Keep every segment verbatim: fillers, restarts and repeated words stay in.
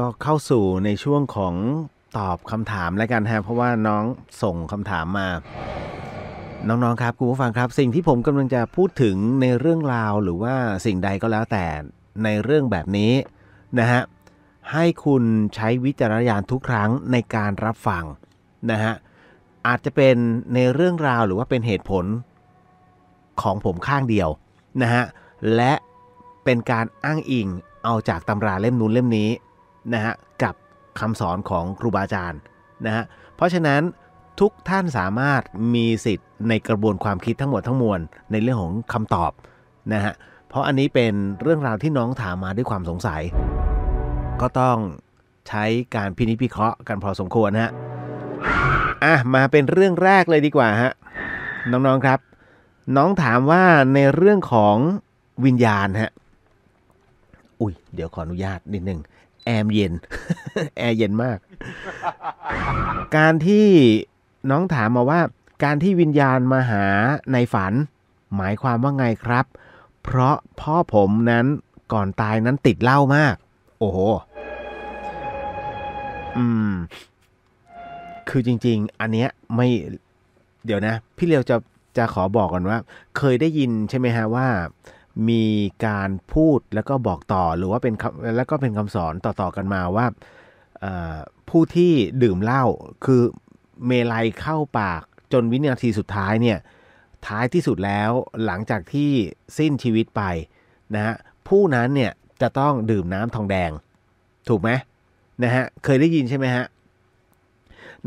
ก็เข้าสู่ในช่วงของตอบคำถามแล้วกันฮะเพราะว่าน้องส่งคำถามมาน้องๆครับคุณผู้ฟังครับสิ่งที่ผมกำลังจะพูดถึงในเรื่องราวหรือว่าสิ่งใดก็แล้วแต่ในเรื่องแบบนี้นะฮะให้คุณใช้วิจารณญาณทุกครั้งในการรับฟังนะฮะอาจจะเป็นในเรื่องราวหรือว่าเป็นเหตุผลของผมข้างเดียวนะฮะและเป็นการอ้างอิงเอาจากตำราเล่มนู้นเล่มนี้นะฮะกับคำสอนของครูบาอาจารย์นะฮะเพราะฉะนั้นทุกท่านสามารถมีสิทธิ์ในกระบวนความคิดทั้งหมดทั้งมวลในเรื่องของคำตอบนะฮะเพราะอันนี้เป็นเรื่องราวที่น้องถามมาด้วยความสงสัยก็ต้องใช้การพินิจพิเคราะห์กันพอสมควรฮะอ่ะมาเป็นเรื่องแรกเลยดีกว่าฮะน้องๆครับน้องถามว่าในเรื่องของวิญญาณฮะอุ้ยเดี๋ยวขออนุญาตนิดนึงแอร์เย็น แอร์เย็นมาก การที่น้องถามมาว่าการที่วิญญาณมาหาในฝันหมายความว่าไงครับเพราะพ่อผมนั้นก่อนตายนั้นติดเหล้ามากโอ้โหอืมคือจริงๆอันเนี้ยไม่เดี๋ยวนะพี่เลียวจะจะขอบอกก่อนว่าเคยได้ยินใช่ไหมฮะว่ามีการพูดแล้วก็บอกต่อหรือว่าเป็นแล้วก็เป็นคำสอนต่อๆกันมาว่าผู้ที่ดื่มเหล้าคือเมลัยเข้าปากจนวินาทีสุดท้ายเนี่ยท้ายที่สุดแล้วหลังจากที่สิ้นชีวิตไปนะฮะผู้นั้นเนี่ยจะต้องดื่มน้ำทองแดงถูกไหมนะฮะเคยได้ยินใช่ไหมฮะ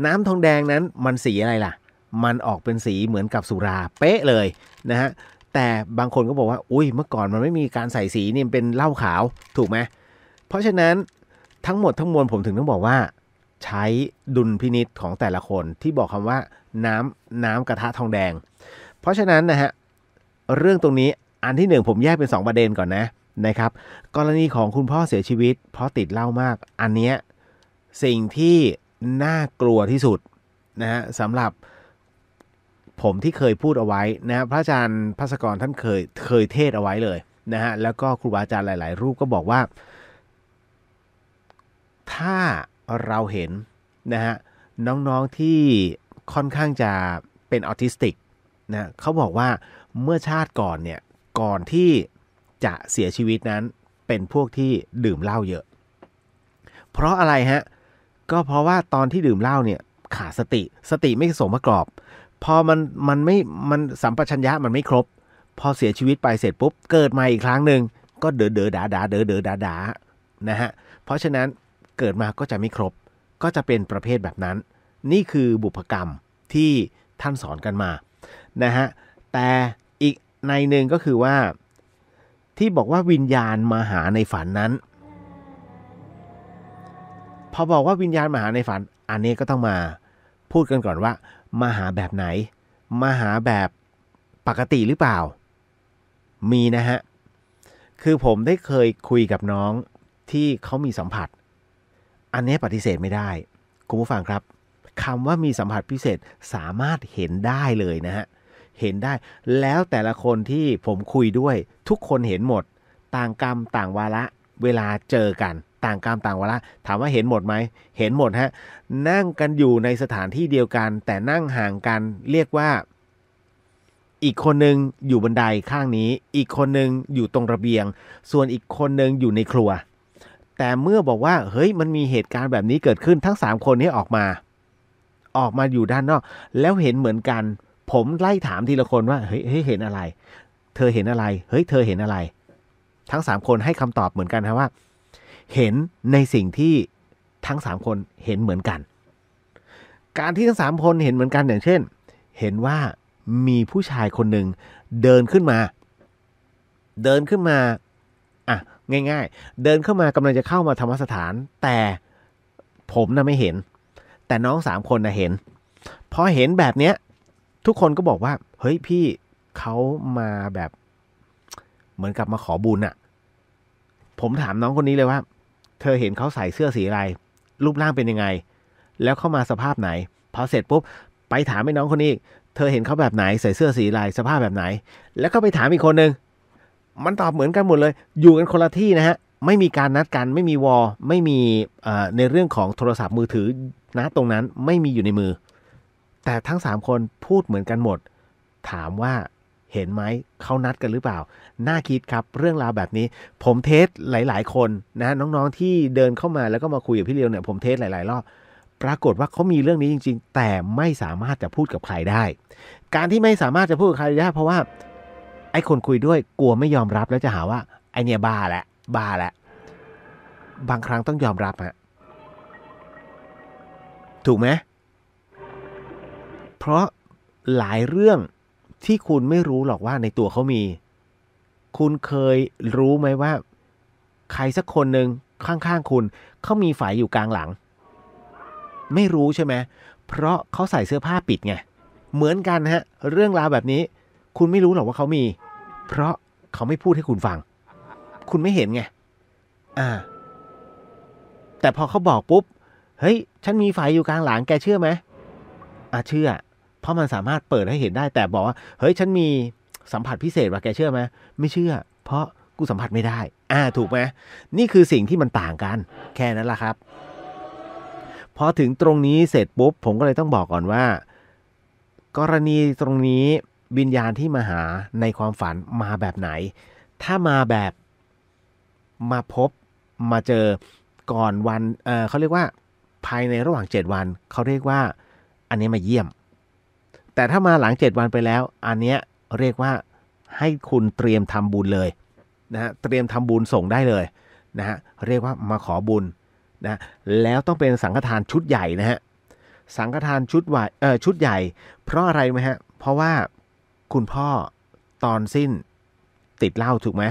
น้ำทองแดงนั้นมันสีอะไรล่ะมันออกเป็นสีเหมือนกับสุราเป๊ะเลยนะฮะแต่บางคนก็บอกว่าอุ้ยเมื่อก่อนมันไม่มีการใส่สีนี่เป็นเหล้าขาวถูกไหมเพราะฉะนั้นทั้งหมดทั้งมวลผมถึงต้องบอกว่าใช้ดุลพินิจของแต่ละคนที่บอกคำว่าน้ำน้ำกระทะทองแดงเพราะฉะนั้นนะฮะเรื่องตรงนี้อันที่หนึ่งผมแยกเป็นสองประเด็นก่อนนะนะครับกรณีของคุณพ่อเสียชีวิตเพราะติดเหล้ามากอันเนี้ยสิ่งที่น่ากลัวที่สุดนะฮะสำหรับผมที่เคยพูดเอาไว้นะพระอาจารย์ภัสกรท่านเคยเคยเทศเอาไว้เลยนะฮะแล้วก็ครูบาอาจารย์หลายๆรูปก็บอกว่าถ้าเราเห็นนะฮะน้องๆที่ค่อนข้างจะเป็นออทิสติกนะเขาบอกว่าเมื่อชาติก่อนเนี่ยก่อนที่จะเสียชีวิตนั้นเป็นพวกที่ดื่มเหล้าเยอะเพราะอะไรฮะก็เพราะว่าตอนที่ดื่มเหล้าเนี่ยขาดสติสติไม่สมประกอบพอมันมันไม่มันสัมปชัญญะมันไม่ครบพอเสียชีวิตไปเสร็จปุ๊บเกิดมาอีกครั้งหนึ่งก็เด๋อเด๋อดาดาเด๋อเด๋อดาดานะฮะเพราะฉะนั้นเกิดมาก็จะไม่ครบก็จะเป็นประเภทแบบนั้นนี่คือบุพกรรมที่ท่านสอนกันมานะฮะแต่อีกในหนึ่งก็คือว่าที่บอกว่าวิญญาณมาหาในฝันนั้นพอบอกว่าวิญญาณมาหาในฝันอันนี้ก็ต้องมาพูดกันก่อนว่ามาหาแบบไหนมาหาแบบปกติหรือเปล่ามีนะฮะคือผมได้เคยคุยกับน้องที่เขามีสัมผัสอันนี้ปฏิเสธไม่ได้คุณผู้ฟังครับคำว่ามีสัมผัสพิเศษสามารถเห็นได้เลยนะฮะเห็นได้แล้วแต่ละคนที่ผมคุยด้วยทุกคนเห็นหมดต่างกรรมต่างวาระเวลาเจอกันต่างกรรมต่างวาระถามว่าเห็นหมดไหมเห็นหมดฮะนั่งกันอยู่ในสถานที่เดียวกันแต่นั่งห่างกันเรียกว่าอีกคนนึงอยู่บันไดข้างนี้อีกคนนึงอยู่ตรงระเบียงส่วนอีกคนนึงอยู่ในครัวแต่เมื่อบอกว่าเฮ้ยมันมีเหตุการณ์แบบนี้เกิดขึ้นทั้งสามคนนี้ออกมาออกมาอยู่ด้านนอกแล้วเห็นเหมือนกันผมไล่ถามทีละคนว่าเฮ้ยเห็นอะไรเธอเห็นอะไรเฮ้ยเธอเห็นอะไรทั้งสามคนให้คำตอบเหมือนกันครับว่าเห็นในสิ่งที่ทั้งสามคนเห็นเหมือนกันการที่ทั้งสามคนเห็นเหมือนกันอย่างเช่นเห็นว่ามีผู้ชายคนหนึ่งเดินขึ้นมาเดินขึ้นมาอ่ะง่ายๆเดินเข้ามากำลังจะเข้ามาธรรมสถานแต่ผมน่ะไม่เห็นแต่น้องสามคนน่ะเห็นพอเห็นแบบเนี้ยทุกคนก็บอกว่าเฮ้ยพี่เขามาแบบเหมือนกับมาขอบุญอ่ะผมถามน้องคนนี้เลยว่าเธอเห็นเขาใส่เสื้อสีอะไรรูปร่างเป็นยังไงแล้วเข้ามาสภาพไหนพอเสร็จปุ๊บไปถามไอ้น้องคนนี้เธอเห็นเขาแบบไหนใส่เสื้อสีอะไรสภาพแบบไหนแล้วก็ไปถามอีกคนนึงมันตอบเหมือนกันหมดเลยอยู่กันคนละที่นะฮะ ไม่มีการนัดกันไม่มีวอลไม่มีในเรื่องของโทรศัพท์มือถือนะตรงนั้นไม่มีอยู่ในมือแต่ทั้งสามคนพูดเหมือนกันหมดถามว่าเห็นไหมเขานัดกันหรือเปล่าน่าคิดครับเรื่องราวแบบนี้ผมเทสหลายๆคนนะน้องๆที่เดินเข้ามาแล้วก็มาคุยกับพี่เลียวเนี่ยผมเทสหลายๆรอบปรากฏว่าเขามีเรื่องนี้จริงๆแต่ไม่สามารถจะพูดกับใครได้การที่ไม่สามารถจะพูดกับใครได้เพราะว่าไอ้คนคุยด้วยกลัวไม่ยอมรับแล้วจะหาว่าไอ้เนี่ยบ้าแหละบ้าแหละบางครั้งต้องยอมรับฮะถูกไหมเพราะหลายเรื่องที่คุณไม่รู้หรอกว่าในตัวเขามีคุณเคยรู้ไหมว่าใครสักคนหนึ่งข้างๆคุณเขามีฝ่ายอยู่กลางหลังไม่รู้ใช่ไหมเพราะเขาใส่เสื้อผ้าปิดไงเหมือนกันฮะเรื่องราวแบบนี้คุณไม่รู้หรอกว่าเขามีเพราะเขาไม่พูดให้คุณฟังคุณไม่เห็นไงอ่าแต่พอเขาบอกปุ๊บเฮ้ยฉันมีฝ่ายอยู่กลางหลังแกเชื่อไหมอ่ะเชื่อเพราะมันสามารถเปิดให้เห็นได้แต่บอกว่าเฮ้ยฉันมีสัมผัสพิเศษว่ะแกเชื่อไหมไม่เชื่อเพราะกูสัมผัสไม่ได้อ่าถูกไหมนี่คือสิ่งที่มันต่างกันแค่นั้นล่ะครับพอถึงตรงนี้เสร็จปุ๊บผมก็เลยต้องบอกก่อนว่ากรณีตรงนี้วิญญาณที่มาหาในความฝันมาแบบไหนถ้ามาแบบมาพบมาเจอก่อนวัน เอ่อ เขาเรียกว่าภายในระหว่างเจ็ดวันเขาเรียกว่าอันนี้มาเยี่ยมแต่ถ้ามาหลังเจ็ดวันไปแล้วอันเนี้ยเรียกว่าให้คุณเตรียมทำบุญเลยนะฮะเตรียมทำบุญส่งได้เลยนะฮะเรียกว่ามาขอบุญนะแล้วต้องเป็นสังฆทานชุดใหญ่นะฮะสังฆทานชุดใหญ่เอ่อชุดใหญ่เพราะอะไรไหมฮะเพราะว่าคุณพ่อตอนสิ้นติดเหล้าถูกไหม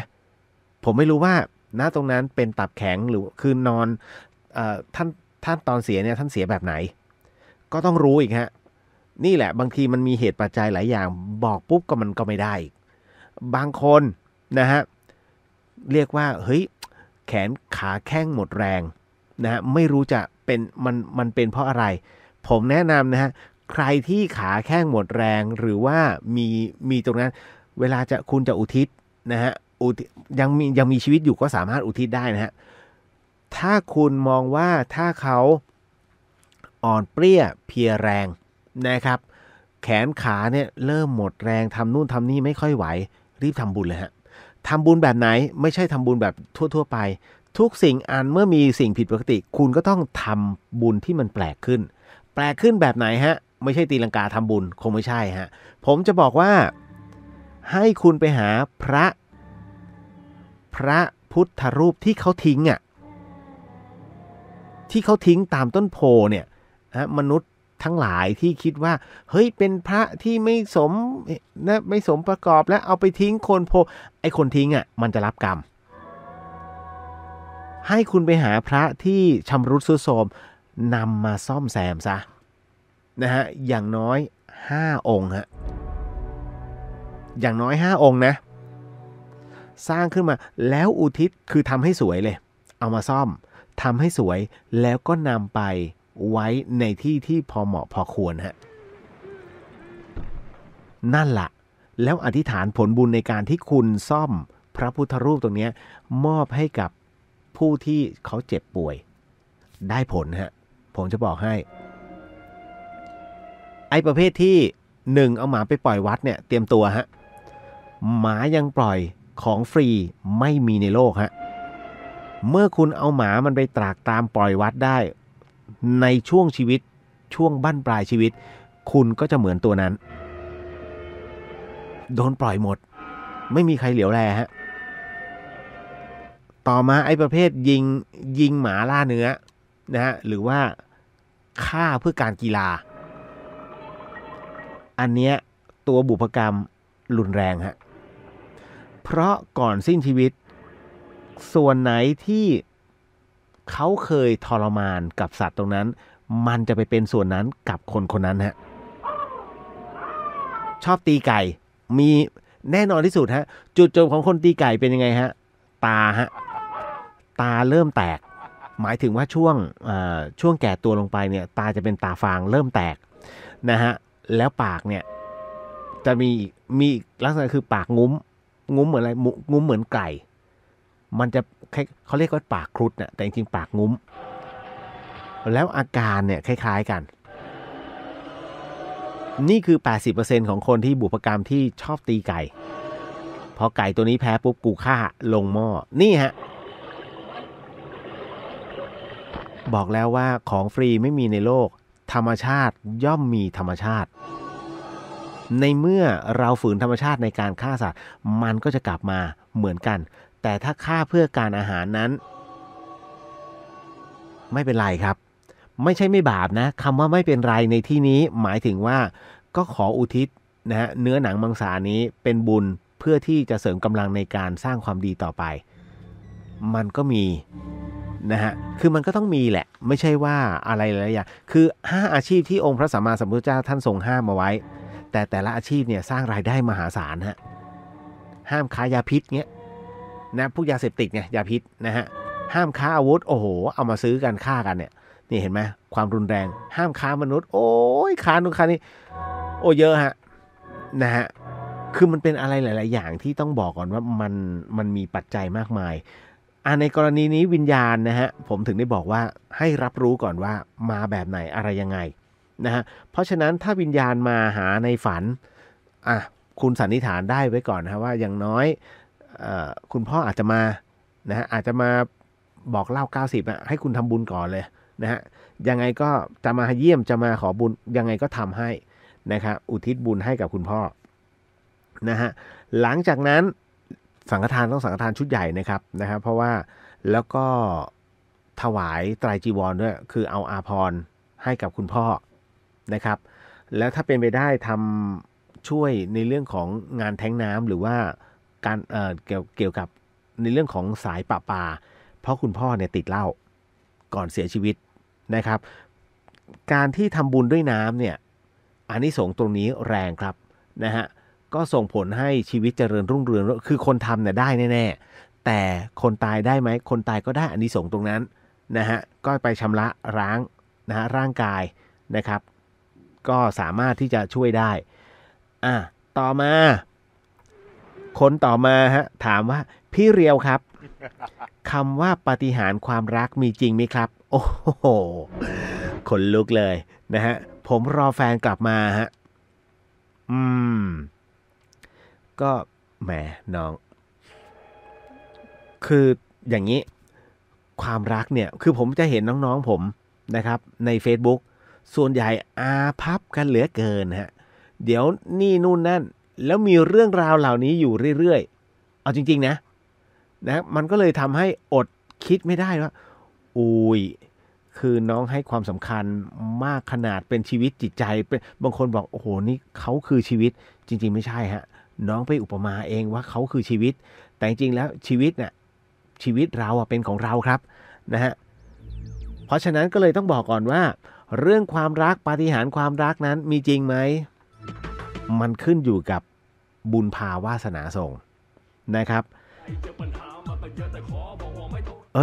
ผมไม่รู้ว่าณตรงนั้นเป็นตับแข็งหรือคือนอนเอ่อท่านท่านตอนเสียเนี่ยท่านเสียแบบไหนก็ต้องรู้อีกฮะนี่แหละบางทีมันมีเหตุปัจจัยหลายอย่างบอกปุ๊บก็มันก็ไม่ได้บางคนนะฮะเรียกว่าเฮ้ยแขนขาแข้งหมดแรงนะฮะไม่รู้จะเป็นมันมันเป็นเพราะอะไรผมแนะนำนะฮะใครที่ขาแข้งหมดแรงหรือว่ามีมีตรงนั้นเวลาจะคุณจะอุทิศนะฮะยังมียังมีชีวิตอยู่ก็สามารถอุทิศได้นะฮะถ้าคุณมองว่าถ้าเขาอ่อนเปรี้ยเพียแรงนะครับแขนขาเนี่ยเริ่มหมดแรงทำนู่นทำนี่ไม่ค่อยไหวรีบทำบุญเลยฮะทำบุญแบบไหนไม่ใช่ทำบุญแบบทั่วๆไปทุกสิ่งอันเมื่อมีสิ่งผิดปกติคุณก็ต้องทำบุญที่มันแปลกขึ้นแปลกขึ้นแบบไหนฮะไม่ใช่ตีลังกาทำบุญคงไม่ใช่ฮะผมจะบอกว่าให้คุณไปหาพระพระพุทธรูปที่เขาทิ้งอ่ะที่เขาทิ้งตามต้นโพเนี่ยนะมนุษย์ทั้งหลายที่คิดว่าเฮ้ยเป็นพระที่ไม่สมนะไม่สมประกอบแล้วเอาไปทิ้งคนโพไอคนทิ้งอ่ะมันจะรับกรรมให้คุณไปหาพระที่ชำรุดทรุดโทรมนำมาซ่อมแซมซะนะฮะอย่างน้อยห้าองค์ฮะอย่างน้อยห้าองค์นะสร้างขึ้นมาแล้วอุทิศคือทำให้สวยเลยเอามาซ่อมทำให้สวยแล้วก็นำไปไว้ในที่ที่พอเหมาะพอควรฮะนั่นละแล้วอธิษฐานผลบุญในการที่คุณซ่อมพระพุทธรูปตรงนี้มอบให้กับผู้ที่เขาเจ็บป่วยได้ผลฮะผมจะบอกให้ไอ้ประเภทที่หนึ่งเอาหมาไปปล่อยวัดเนี่ยเตรียมตัวฮะหมายังปล่อยของฟรีไม่มีในโลกฮะเมื่อคุณเอาหมามันไปตรากตามปล่อยวัดได้ในช่วงชีวิตช่วงบั้นปลายชีวิตคุณก็จะเหมือนตัวนั้นโดนปล่อยหมดไม่มีใครเหลียวแลฮะต่อมาไอ้ประเภทยิงยิงหมาล่าเนื้อนะฮะหรือว่าฆ่าเพื่อการกีฬาอันเนี้ยตัวบุพกรรมรุนแรงฮะเพราะก่อนสิ้นชีวิตส่วนไหนที่เขาเคยทรมานกับสัตว์ตรงนั้นมันจะไปเป็นส่วนนั้นกับคนคนนั้นฮะชอบตีไก่มีแน่นอนที่สุดฮะจุดจบของคนตีไก่เป็นยังไงฮะตาฮะตาเริ่มแตกหมายถึงว่าช่วงช่วงแก่ตัวลงไปเนี่ยตาจะเป็นตาฟางเริ่มแตกนะฮะแล้วปากเนี่ยจะมีมีลักษณะคือปากงุ้มงุ้มเหมือนอะไรงุ้มเหมือนไก่ มันจะเขาเรียกว่าปากครุฑเนี่ยแต่จริงๆปากงุ้มแล้วอาการเนี่ยคล้ายๆกันนี่คือ แปดสิบเปอร์เซ็นต์ ของคนที่บุพกรรมที่ชอบตีไก่พอไก่ตัวนี้แพ้ปุ๊บกูฆ่าลงหม้อนี่ฮะบอกแล้วว่าของฟรีไม่มีในโลกธรรมชาติย่อมมีธรรมชาติในเมื่อเราฝืนธรรมชาติในการฆ่าสัตว์มันก็จะกลับมาเหมือนกันแต่ถ้าฆ่าเพื่อการอาหารนั้นไม่เป็นไรครับไม่ใช่ไม่บาปนะคำว่าไม่เป็นไรในที่นี้หมายถึงว่าก็ขออุทิศนะฮะเนื้อหนังมังสานี้เป็นบุญเพื่อที่จะเสริมกำลังในการสร้างความดีต่อไปมันก็มีนะฮะคือมันก็ต้องมีแหละไม่ใช่ว่าอะไรหลายอย่างคือห้าอาชีพที่องค์พระสัมมาสัมพุทธเจ้าท่านทรงห้ามมาไว้แต่แต่ละอาชีพเนี่ยสร้างรายได้มหาศาลฮะห้ามค้ายาพิษเงี้ยนะพวกยาเสพติดเนี่ยยาพิษนะฮะห้ามค้าอาวุธโอ้โหเอามาซื้อกันฆ่ากันเนี่ยนี่เห็นไหมความรุนแรงห้ามค้ามนุษย์โอ้ยค้านู่นค้านี่โอ้เยอะฮะนะฮะคือมันเป็นอะไรหลายๆอย่างที่ต้องบอกก่อนว่ามันมันมีปัจจัยมากมายอ่าในกรณีนี้วิญญาณนะฮะผมถึงได้บอกว่าให้รับรู้ก่อนว่ามาแบบไหนอะไรยังไงนะฮะเพราะฉะนั้นถ้าวิญญาณมาหาในฝันอ่ะคุณสันนิษฐานได้ไว้ก่อนนะว่าอย่างน้อยเอ่อคุณพ่ออาจจะมานะฮะอาจจะมาบอกเล่าเก้าสิบอ่ะให้คุณทำบุญก่อนเลยนะฮะยังไงก็จะมาเยี่ยมจะมาขอบุญยังไงก็ทำให้นะครับอุทิศบุญให้กับคุณพ่อนะฮะหลังจากนั้นสังฆทานต้องสังฆทานชุดใหญ่นะครับนะครับเพราะว่าแล้วก็ถวายไตรจีวรด้วยคือเอาอาภรณ์ให้กับคุณพ่อนะครับแล้วถ้าเป็นไปได้ทำช่วยในเรื่องของงานแท้งน้ำหรือว่าการเอ่อเกี่ยวเกี่ยวกับในเรื่องของสายประปาเพราะคุณพ่อเนี่ยติดเหล้าก่อนเสียชีวิตนะครับการที่ทำบุญด้วยน้ำเนี่ยอานิสงส์ตรงนี้แรงครับนะฮะก็ส่งผลให้ชีวิตเจริญรุ่งเรืองคือคนทำเนี่ยได้แน่ๆแต่คนตายได้ไหมคนตายก็ได้อานิสงส์ตรงนั้นนะฮะก็ไปชำระล้างนะฮะร่างกายนะครับก็สามารถที่จะช่วยได้อ่ะต่อมาคนต่อมาฮะถามว่าพี่เรียวครับคำว่าปาฏิหาริย์ความรักมีจริงไหมครับโอ้โหขนลุกเลยนะฮะผมรอแฟนกลับมาฮะอืมก็แหมน้องคืออย่างนี้ความรักเนี่ยคือผมจะเห็นน้องๆผมนะครับใน เฟซบุ๊ก ส่วนใหญ่อาพับกันเหลือเกินฮะเดี๋ยวนี่นู่นนั่นแล้วมีเรื่องราวเหล่านี้อยู่เรื่อยๆเอาจริงๆนะนะมันก็เลยทำให้อดคิดไม่ได้ว่าอุ้ยคือน้องให้ความสำคัญมากขนาดเป็นชีวิตจิตใจเป็นบางคนบอกโอ้โหนี่เขาคือชีวิตจริงๆไม่ใช่ฮะน้องไปอุปมาเองว่าเขาคือชีวิตแต่จริงๆแล้วชีวิตน่ะชีวิตเราอ่ะเป็นของเราครับนะฮะเพราะฉะนั้นก็เลยต้องบอกก่อนว่าเรื่องความรักปาฏิหาริย์ความรักนั้นมีจริงไหมมันขึ้นอยู่กับบุญพาวาสนาส่งนะครับ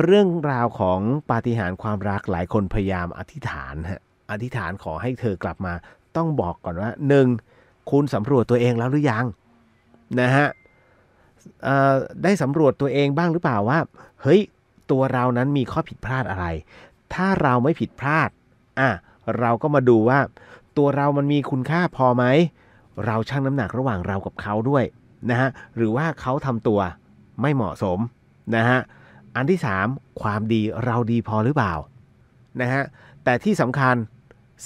เรื่องราวของปาฏิหาริย์ความรักหลายคนพยายามอธิษฐานฮะอธิษฐานขอให้เธอกลับมาต้องบอกก่อนว่าหนึ่งคุณสำรวจตัวเองแล้วหรือยังนะฮะได้สำรวจตัวเองบ้างหรือเปล่าว่าเฮ้ยตัวเรานั้นมีข้อผิดพลาดอะไรถ้าเราไม่ผิดพลาดอ่ะเราก็มาดูว่าตัวเรามันมีคุณค่าพอไหมเราชั่งน้ำหนักระหว่างเรากับเขาด้วยนะฮะหรือว่าเขาทำตัวไม่เหมาะสมนะฮะอันที่สามความดีเราดีพอหรือเปล่านะฮะแต่ที่สำคัญ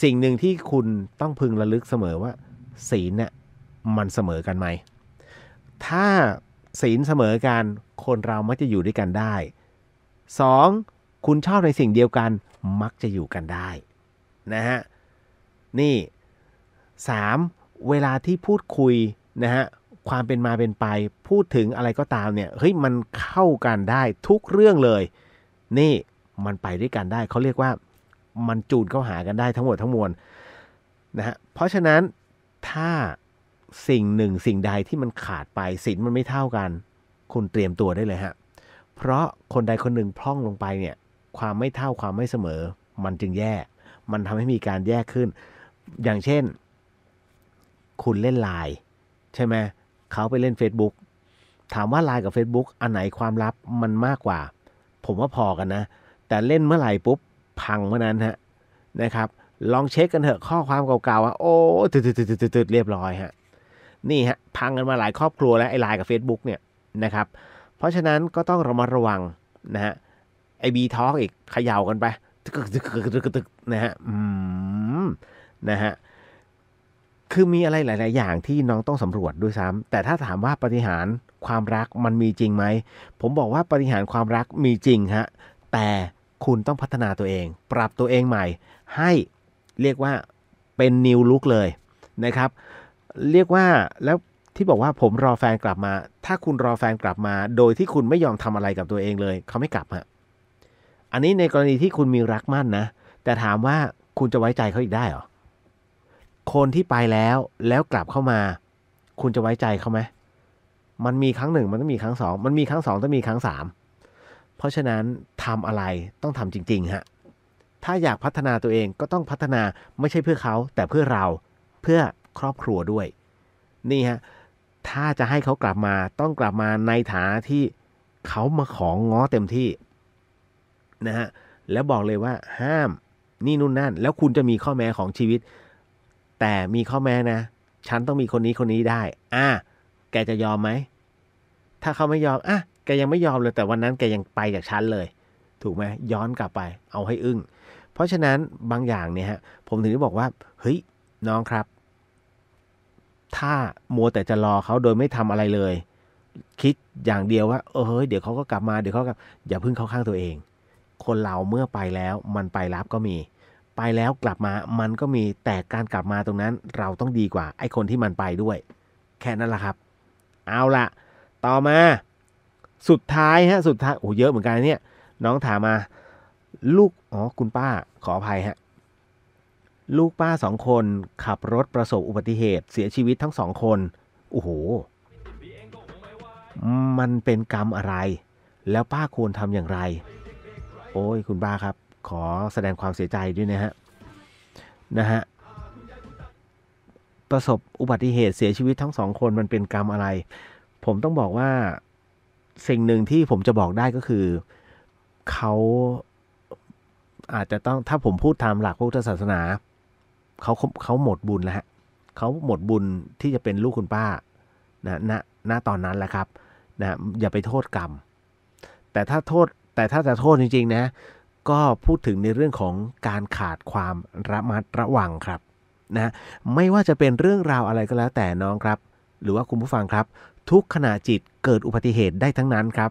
สิ่งหนึ่งที่คุณต้องพึงระลึกเสมอว่าศีลเนี่ยมันเสมอกันไหมถ้าศีลเสมอกันคนเรามักจะอยู่ด้วยกันได้สองคุณชอบในสิ่งเดียวกันมักจะอยู่กันได้นะฮะนี่สามเวลาที่พูดคุยนะฮะความเป็นมาเป็นไปพูดถึงอะไรก็ตามเนี่ยเฮ้ยมันเข้ากันได้ทุกเรื่องเลยนี่มันไปด้วยกันได้เขาเรียกว่ามันจูนเข้าหากันได้ทั้งหมดทั้งมวลนะฮะเพราะฉะนั้นถ้าสิ่งหนึ่งสิ่งใดที่มันขาดไปศีลมันไม่เท่ากันคุณเตรียมตัวได้เลยฮะเพราะคนใดคนหนึ่งพร่องลงไปเนี่ยความไม่เท่าความไม่เสมอมันจึงแย่มันทำให้มีการแย่ขึ้นอย่างเช่นคุณเล่นไลน์ใช่ไหมเขาไปเล่น เฟซบุ๊ก ถามว่าไลน์กับ Facebook อันไหนความลับมันมากกว่าผมว่าพอกันนะแต่เล่นเมื่อไหร่ปุ๊บพังเมื่อนั้นฮะนะครับลองเช็คกันเถอะข้อความเก่าๆว่าโอ้ตืดๆๆๆเรียบร้อยฮะนี่ฮะพังกันมาหลายครอบครัวแล้วไอ้ไลน์กับ Facebook เนี่ยนะครับเพราะฉะนั้นก็ต้องระมัดระวังนะฮะไอบีทอล์กอีกเขย่ากันไปตึกๆๆๆนะฮะอืมนะฮะคือมีอะไรหลายๆอย่างที่น้องต้องสำรวจด้วยซ้ำแต่ถ้าถามว่าปาฏิหาริย์ความรักมันมีจริงไหมผมบอกว่าปาฏิหาริย์ความรักมีจริงฮะแต่คุณต้องพัฒนาตัวเองปรับตัวเองใหม่ให้เรียกว่าเป็นนิวลุคเลยนะครับเรียกว่าแล้วที่บอกว่าผมรอแฟนกลับมาถ้าคุณรอแฟนกลับมาโดยที่คุณไม่ยอมทำอะไรกับตัวเองเลยเขาไม่กลับฮะอันนี้ในกรณีที่คุณมีรักมั่นนะแต่ถามว่าคุณจะไว้ใจเขาอีกได้หรอคนที่ไปแล้วแล้วกลับเข้ามาคุณจะไว้ใจเขาไหมมันมีครั้งหนึ่งมันต้องมีครั้งสองมันมีครั้งสองต้องมีครั้งสามเพราะฉะนั้นทำอะไรต้องทำจริงๆฮะถ้าอยากพัฒนาตัวเองก็ต้องพัฒนาไม่ใช่เพื่อเขาแต่เพื่อเราเพื่อครอบครัวด้วยนี่ฮะถ้าจะให้เขากลับมาต้องกลับมาในฐานะที่เขามาของง้อเต็มที่นะฮะแล้วบอกเลยว่าห้ามนี่นู่นนั่นแล้วคุณจะมีข้อแม้ของชีวิตแต่มีข้อแม้นะฉันต้องมีคนนี้คนนี้ได้อ่ะแกจะยอมไหมถ้าเขาไม่ยอมอ่ะแกยังไม่ยอมเลยแต่วันนั้นแกยังไปจากฉันเลยถูกไหมย้อนกลับไปเอาให้อึ้งเพราะฉะนั้นบางอย่างเนี่ยฮะผมถึงได้บอกว่าเฮ้ยน้องครับถ้ามัวแต่จะรอเขาโดยไม่ทำอะไรเลยคิดอย่างเดียวว่าเออเฮ้ยเดี๋ยวเขาก็กลับมาเดี๋ยวเขากลับอย่าพึ่งเข้าข้างตัวเองคนเราเมื่อไปแล้วมันไปรับก็มีไปแล้วกลับมามันก็มีแต่การกลับมาตรงนั้นเราต้องดีกว่าไอ้คนที่มันไปด้วยแค่นั้นแหละครับเอาละต่อมาสุดท้ายฮะสุดท้ายโอ้เยอะเหมือนกันเนี่ยน้องถามมาลูกอ๋อคุณป้าขออภัยฮะลูกป้าสองคนขับรถประสบอุบัติเหตุเสียชีวิตทั้งสองคนโอ้โหมันเป็นกรรมอะไรแล้วป้าควรทำอย่างไรโอ้ยคุณป้าครับขอแสดงความเสียใจด้วยนะฮะนะฮะประสบอุบัติเหตุเสียชีวิตทั้งสองคนมันเป็นกรรมอะไรผมต้องบอกว่าสิ่งหนึ่งที่ผมจะบอกได้ก็คือเขาอาจจะต้องถ้าผมพูดตามหลักพุทธศาสนาเขาเขาหมดบุญแล้วฮะเขาหมดบุญที่จะเป็นลูกคุณป้านะณณตอนนั้นแหละครับนะอย่าไปโทษกรรมแต่ถ้าโทษแต่ถ้าจะโทษจริงๆนะก็พูดถึงในเรื่องของการขาดความระมัดระวังครับนะไม่ว่าจะเป็นเรื่องราวอะไรก็แล้วแต่น้องครับหรือว่าคุณผู้ฟังครับทุกขณะจิตเกิดอุบัติเหตุได้ทั้งนั้นครับ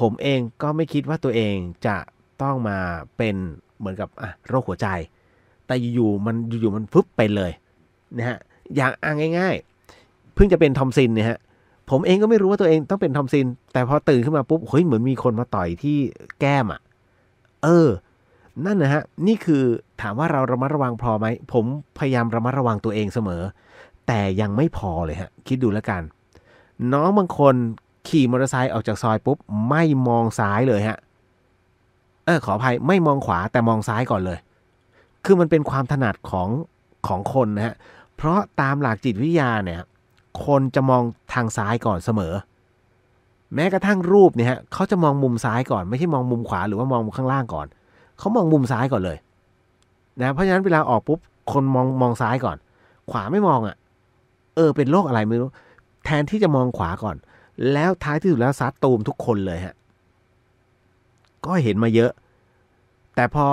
ผมเองก็ไม่คิดว่าตัวเองจะต้องมาเป็นเหมือนกับอ่ะโรคหัวใจแต่อยู่ๆมันอยู่ๆมันฟึบไปเลยนะฮะอย่างอ่ะง่ายๆเพิ่งจะเป็นทอมซินเนี่ยฮะผมเองก็ไม่รู้ว่าตัวเองต้องเป็นทอมซินแต่พอตื่นขึ้นมาปุ๊บเฮ้ยเหมือนมีคนมาต่อยที่แก้มอ่ะเออนั่นนะฮะนี่คือถามว่าเราระมัดระวังพอไหมผมพยายามระมัดระวังตัวเองเสมอแต่ยังไม่พอเลยฮะคิดดูแล้วกันน้องบางคนขี่มอเตอร์ไซค์ออกจากซอยปุ๊บไม่มองซ้ายเลยฮะเออขออภัยไม่มองขวาแต่มองซ้ายก่อนเลยคือมันเป็นความถนัดของของคนนะฮะเพราะตามหลักจิตวิทยาเนี่ยคนจะมองทางซ้ายก่อนเสมอแม้กระทั่งรูปเนี่ยฮะเขาจะมองมุมซ้ายก่อนไม่ใช่มองมุมขวาหรือว่ามองข้างล่างก่อนเขามองมุมซ้ายก่อนเลยนะเพราะฉะนั้นเวลาออกปุ๊บคนมองมองซ้ายก่อนขวาไม่มองอ่ะเออเป็นโรคอะไรไม่รู้แทนที่จะมองขวาก่อนแล้วท้ายที่สุดแล้วซัดตูมทุกคนเลยฮะก็เห็นมาเยอะแต่พอ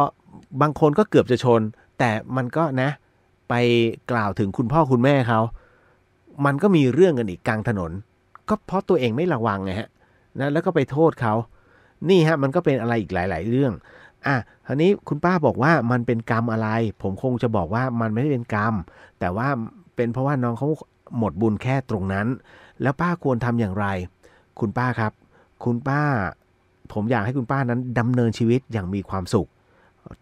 บางคนก็เกือบจะชนแต่มันก็นะไปกล่าวถึงคุณพ่อคุณแม่เขามันก็มีเรื่องกันอีกกลางถนนก็เพราะตัวเองไม่ระวังไงฮะนะแล้วก็ไปโทษเขานี่ฮะมันก็เป็นอะไรอีกหลายๆเรื่องอ่ะทีนี้คุณป้าบอกว่ามันเป็นกรรมอะไรผมคงจะบอกว่ามันไม่ได้เป็นกรรมแต่ว่าเป็นเพราะว่าน้องเขาหมดบุญแค่ตรงนั้นแล้วป้าควรทำอย่างไรคุณป้าครับคุณป้าผมอยากให้คุณป้านั้นดำเนินชีวิตอย่างมีความสุข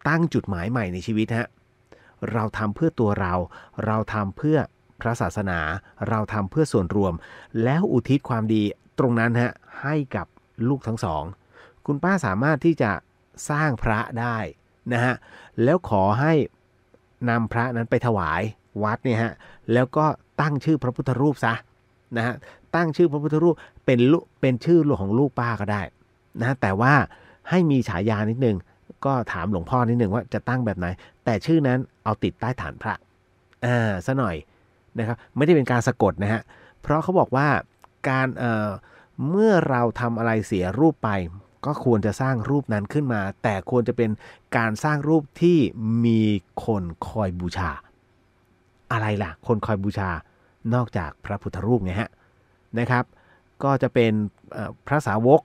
ตั้งจุดหมายใหม่ในชีวิตฮะเราทำเพื่อตัวเราเราทำเพื่อพระศาสนาเราทำเพื่อส่วนรวมแล้วอุทิศความดีตรงนั้นฮะให้กับลูกทั้งสองคุณป้าสามารถที่จะสร้างพระได้นะฮะแล้วขอให้นำพระนั้นไปถวายวัดเนี่ยฮะแล้วก็ตั้งชื่อพระพุทธรูปซะนะฮะ ตั้งชื่อพระพุทธรูปเป็นลูกเป็นชื่อของลูกป้าก็ได้นะแต่ว่าให้มีฉายานิดนึงก็ถามหลวงพ่อนิดนึงว่าจะตั้งแบบไหนแต่ชื่อนั้นเอาติดใต้ฐานพระอ่าซะหน่อยนะครับไม่ได้เป็นการสะกดนะฮะเพราะเขาบอกว่าการเอ่อเมื่อเราทำอะไรเสียรูปไปก็ควรจะสร้างรูปนั้นขึ้นมาแต่ควรจะเป็นการสร้างรูปที่มีคนคอยบูชาอะไรล่ะคนคอยบูชานอกจากพระพุทธรูปไงฮะนะครับก็จะเป็นพระสาวก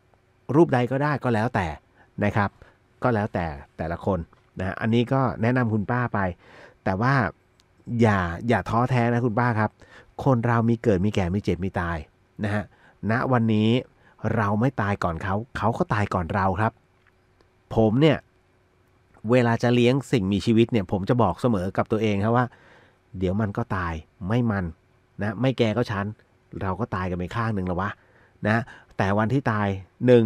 รูปใดก็ได้ก็แล้วแต่นะครับก็แล้วแต่แต่ละคนนะอันนี้ก็แนะนำคุณป้าไปแต่ว่าอย่าอย่าท้อแท้นะคุณป้าครับคนเรามีเกิดมีแก่มีเจ็บมีตายนะฮะณวันนี้เราไม่ตายก่อนเขาเขาก็ตายก่อนเราครับผมเนี่ยเวลาจะเลี้ยงสิ่งมีชีวิตเนี่ยผมจะบอกเสมอกับตัวเองครับว่าเดี๋ยวมันก็ตายไม่มันนะไม่แกก็ฉันเราก็ตายกันไปข้างหนึ่งแล้ววะนะแต่วันที่ตายหนึ่ง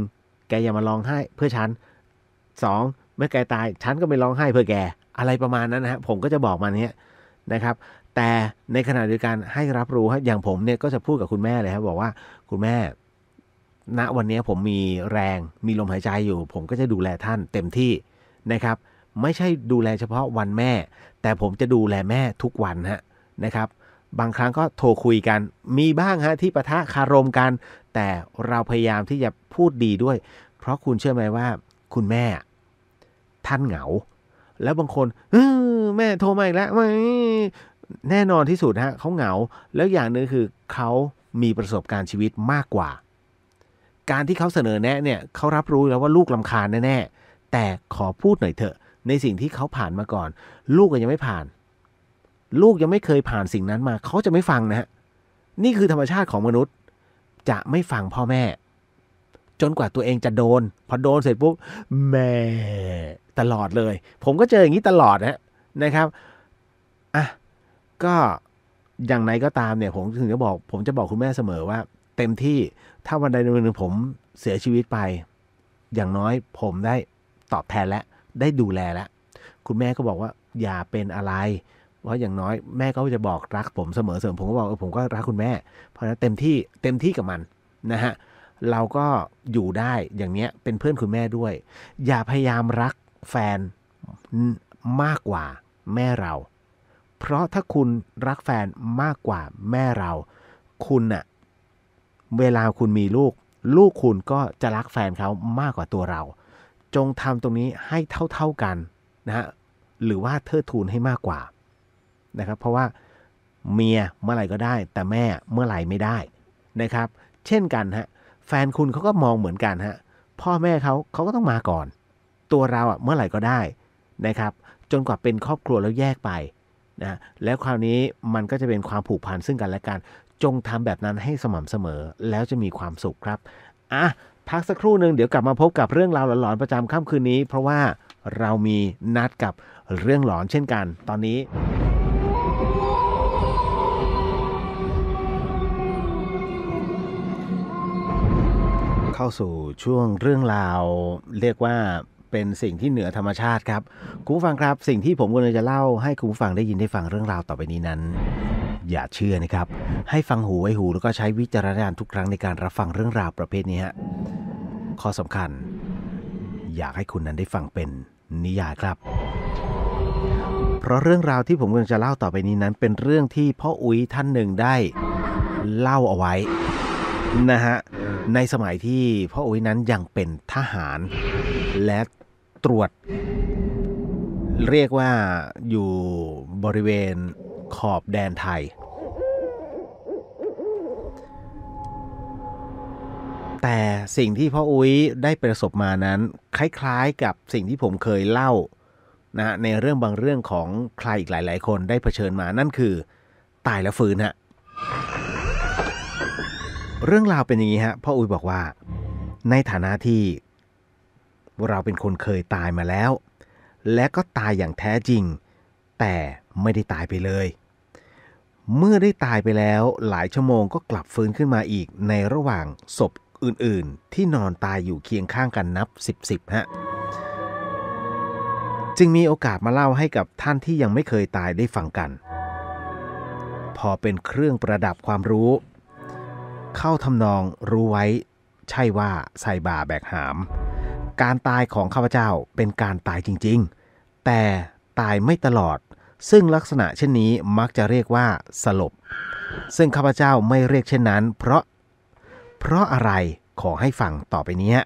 แกอย่ามาร้องไห้เพื่อฉันสองเมื่อแกตายฉันก็ไม่ร้องไห้เพื่อแกอะไรประมาณนั้นนะฮะผมก็จะบอกมันเนี้ยนะครับแต่ในขณะเดียวกันให้รับรู้ครับอย่างผมเนี่ยก็จะพูดกับคุณแม่เลยครับบอกว่าคุณแม่ณวันนี้ผมมีแรงมีลมหายใจอยู่ผมก็จะดูแลท่านเต็มที่นะครับไม่ใช่ดูแลเฉพาะวันแม่แต่ผมจะดูแลแม่ทุกวันฮะนะครับบางครั้งก็โทรคุยกันมีบ้างฮะที่ปะทะคารมกันแต่เราพยายามที่จะพูดดีด้วยเพราะคุณเชื่อไหมว่าคุณแม่ท่านเหงาแล้วบางคนเออแม่โทรมาอีกแล้วแน่นอนที่สุดฮะเขาเหงาแล้วอย่างนึงคือเขามีประสบการณ์ชีวิตมากกว่าการที่เขาเสนอแนะเนี่ยเขารับรู้แล้วว่าลูกรำคาญแน่ๆแต่ขอพูดหน่อยเถอะในสิ่งที่เขาผ่านมาก่อนลูกก็ยังไม่ผ่านลูกยังไม่เคยผ่านสิ่งนั้นมาเขาจะไม่ฟังนะฮะนี่คือธรรมชาติของมนุษย์จะไม่ฟังพ่อแม่จนกว่าตัวเองจะโดนพอโดนเสร็จปุ๊บแม่ตลอดเลยผมก็เจออย่างนี้ตลอดนะนะครับอ่ะก็อย่างไรก็ตามเนี่ยผมถึงจะบอกผมจะบอกคุณแม่เสมอว่าเต็มที่ถ้าวันใดวันหนึ่งผมเสียชีวิตไปอย่างน้อยผมได้ตอบแทนและได้ดูแลแล้วคุณแม่ก็บอกว่าอย่าเป็นอะไรเพราะอย่างน้อยแม่ก็จะบอกรักผมเสมอเสมอผมก็บอกเออผมก็รักคุณแม่เพราะฉะนั้นเต็มที่เต็มที่กับมันนะฮะเราก็อยู่ได้อย่างเนี้ยเป็นเพื่อนคุณแม่ด้วยอย่าพยายามรักแฟนมากกว่าแม่เราเพราะถ้าคุณรักแฟนมากกว่าแม่เราคุณน่ะเวลาคุณมีลูกลูกคุณก็จะรักแฟนเขามากกว่าตัวเราจงทำตรงนี้ให้เท่าๆกันนะฮะหรือว่าเทิดทูนให้มากกว่านะครับเพราะว่าเมียเมื่อไหร่ก็ได้แต่แม่เมื่อไหร่ไม่ได้นะครับเช่นกันฮะแฟนคุณเขาก็มองเหมือนกันฮะพ่อแม่เขาเขาก็ต้องมาก่อนตัวเราอ่ะเมื่อไหร่ก็ได้นะครับจนกว่าเป็นครอบครัวแล้วแยกไปนะแล้วคราวนี้มันก็จะเป็นความผูกพันซึ่งกันและกันจงทำแบบนั้นให้สม่ำเสมอแล้วจะมีความสุขครับอ่ะพักสักครู่หนึ่งเดี๋ยวกลับมาพบกับเรื่องราวหลอนๆประจำค่ำคืนนี้เพราะว่าเรามีนัดกับเรื่องหลอนเช่นกันตอนนี้เข้าสู่ช่วงเรื่องราวเรียกว่าเป็นสิ่งที่เหนือธรรมชาติครับคุณผู้ฟังครับสิ่งที่ผมกำลังจะเล่าให้คุณผู้ฟังได้ยินได้ฟังเรื่องราวต่อไปนี้นั้นอย่าเชื่อนะครับให้ฟังหูไว้หูแล้วก็ใช้วิจารณญาณทุกครั้งในการรับฟังเรื่องราวประเภทนี้ฮะข้อสำคัญอยากให้คุณนั้นได้ฟังเป็นนิยายครับเพราะเรื่องราวที่ผมกำลังจะเล่าต่อไปนี้นั้นเป็นเรื่องที่พ่ออุ๋ยท่านหนึ่งได้เล่าเอาไว้นะฮะในสมัยที่พ่ออุ๋ยนั้นยังเป็นทหารและตรวจเรียกว่าอยู่บริเวณขอบแดนไทยแต่สิ่งที่พ่ออุ้ยได้ประสบมานั้นคล้ายๆกับสิ่งที่ผมเคยเล่านะในเรื่องบางเรื่องของใครอีกหลายๆคนได้เผชิญมานั่นคือตายแล้วฟื้นฮะเรื่องราวเป็นอย่างนี้ฮะพ่ออุ้ยบอกว่าในฐานะที่เราเป็นคนเคยตายมาแล้วและก็ตายอย่างแท้จริงแต่ไม่ได้ตายไปเลยเมื่อได้ตายไปแล้วหลายชั่วโมงก็กลับฟื้นขึ้นมาอีกในระหว่างศพอื่นๆที่นอนตายอยู่เคียงข้างกันนับสิบสิบฮะจึงมีโอกาสมาเล่าให้กับท่านที่ยังไม่เคยตายได้ฟังกันพอเป็นเครื่องประดับความรู้ เข้าทำนองรู้ไว้ใช่ว่าไซบาแบกหามการตายของข้าพเจ้าเป็นการตายจริงๆแต่ตายไม่ตลอดซึ่งลักษณะเช่นนี้มักจะเรียกว่าสลบซึ่งข้าพเจ้าไม่เรียกเช่นนั้นเพราะเพราะอะไรขอให้ฟังต่อไปนี้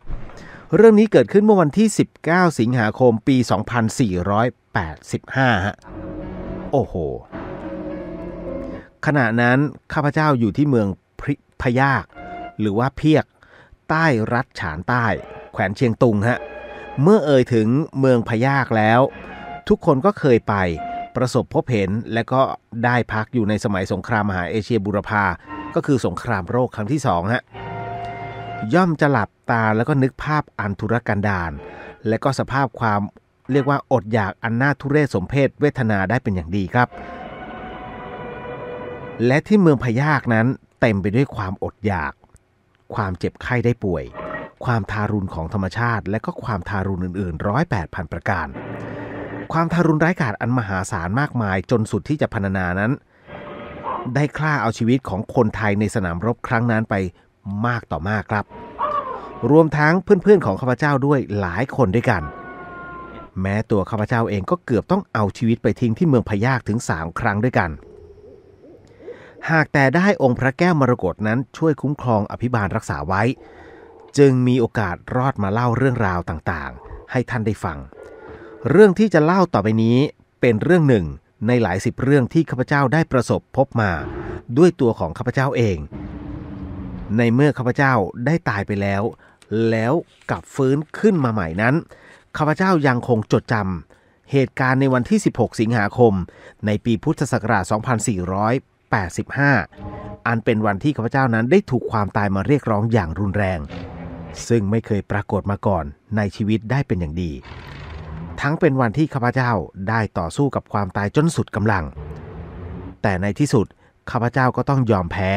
เรื่องนี้เกิดขึ้นเมื่อวันที่สิบเก้าสิงหาคมปีสองพันสี่ร้อยแปดสิบห้าฮะโอ้โหขณะนั้นข้าพเจ้าอยู่ที่เมืองพยากหรือว่าเพียกใต้รัฐฉานใต้แขวนเชียงตุงฮะเมื่อเอ่ยถึงเมืองพยากแล้วทุกคนก็เคยไปประสบพบเห็นและก็ได้พักอยู่ในสมัยสงครามมหาเอเชียบูรพาก็คือสงครามโรคครั้งที่สองฮะย่อมจะหลับตาแล้วก็นึกภาพอันทุรกันดารและก็สภาพความเรียกว่าอดอยากอันน่าทุเรศสมเพศเวทนาได้เป็นอย่างดีครับและที่เมืองพยากนั้นเต็มไปด้วยความอดอยากความเจ็บไข้ได้ป่วยความทารุณของธรรมชาติและก็ความทารุณอื่นๆร้อยแปดพันประการความทารุณร้ายกาจอันมหาศาลมากมายจนสุดที่จะพรรณนานั้นได้ฆ่าเอาชีวิตของคนไทยในสนามรบครั้งนั้นไปมากต่อมากครับรวมทั้งเพื่อนๆของข้าพเจ้าด้วยหลายคนด้วยกันแม้ตัวข้าพเจ้าเองก็เกือบต้องเอาชีวิตไปทิ้งที่เมืองพยากถึงสามครั้งด้วยกันหากแต่ได้องค์พระแก้วมรกตนั้นช่วยคุ้มครองอภิบาลรักษาไว้จึงมีโอกาสรอดมาเล่าเรื่องราวต่างๆให้ท่านได้ฟังเรื่องที่จะเล่าต่อไปนี้เป็นเรื่องหนึ่งในหลายสิบเรื่องที่ข้าพเจ้าได้ประสบพบมาด้วยตัวของข้าพเจ้าเองในเมื่อข้าพเจ้าได้ตายไปแล้วแล้วกลับฟื้นขึ้นมาใหม่นั้นข้าพเจ้ายังคงจดจำเหตุการณ์ในวันที่สิบหกสิงหาคมในปีพุทธศักราชสองพันสี่ร้อยแปดสิบห้าอันเป็นวันที่ข้าพเจ้านั้นได้ถูกความตายมาเรียกร้องอย่างรุนแรงซึ่งไม่เคยปรากฏมาก่อนในชีวิตได้เป็นอย่างดีทั้งเป็นวันที่ข้าพเจ้าได้ต่อสู้กับความตายจนสุดกำลังแต่ในที่สุดข้าพเจ้าก็ต้องยอมแพ้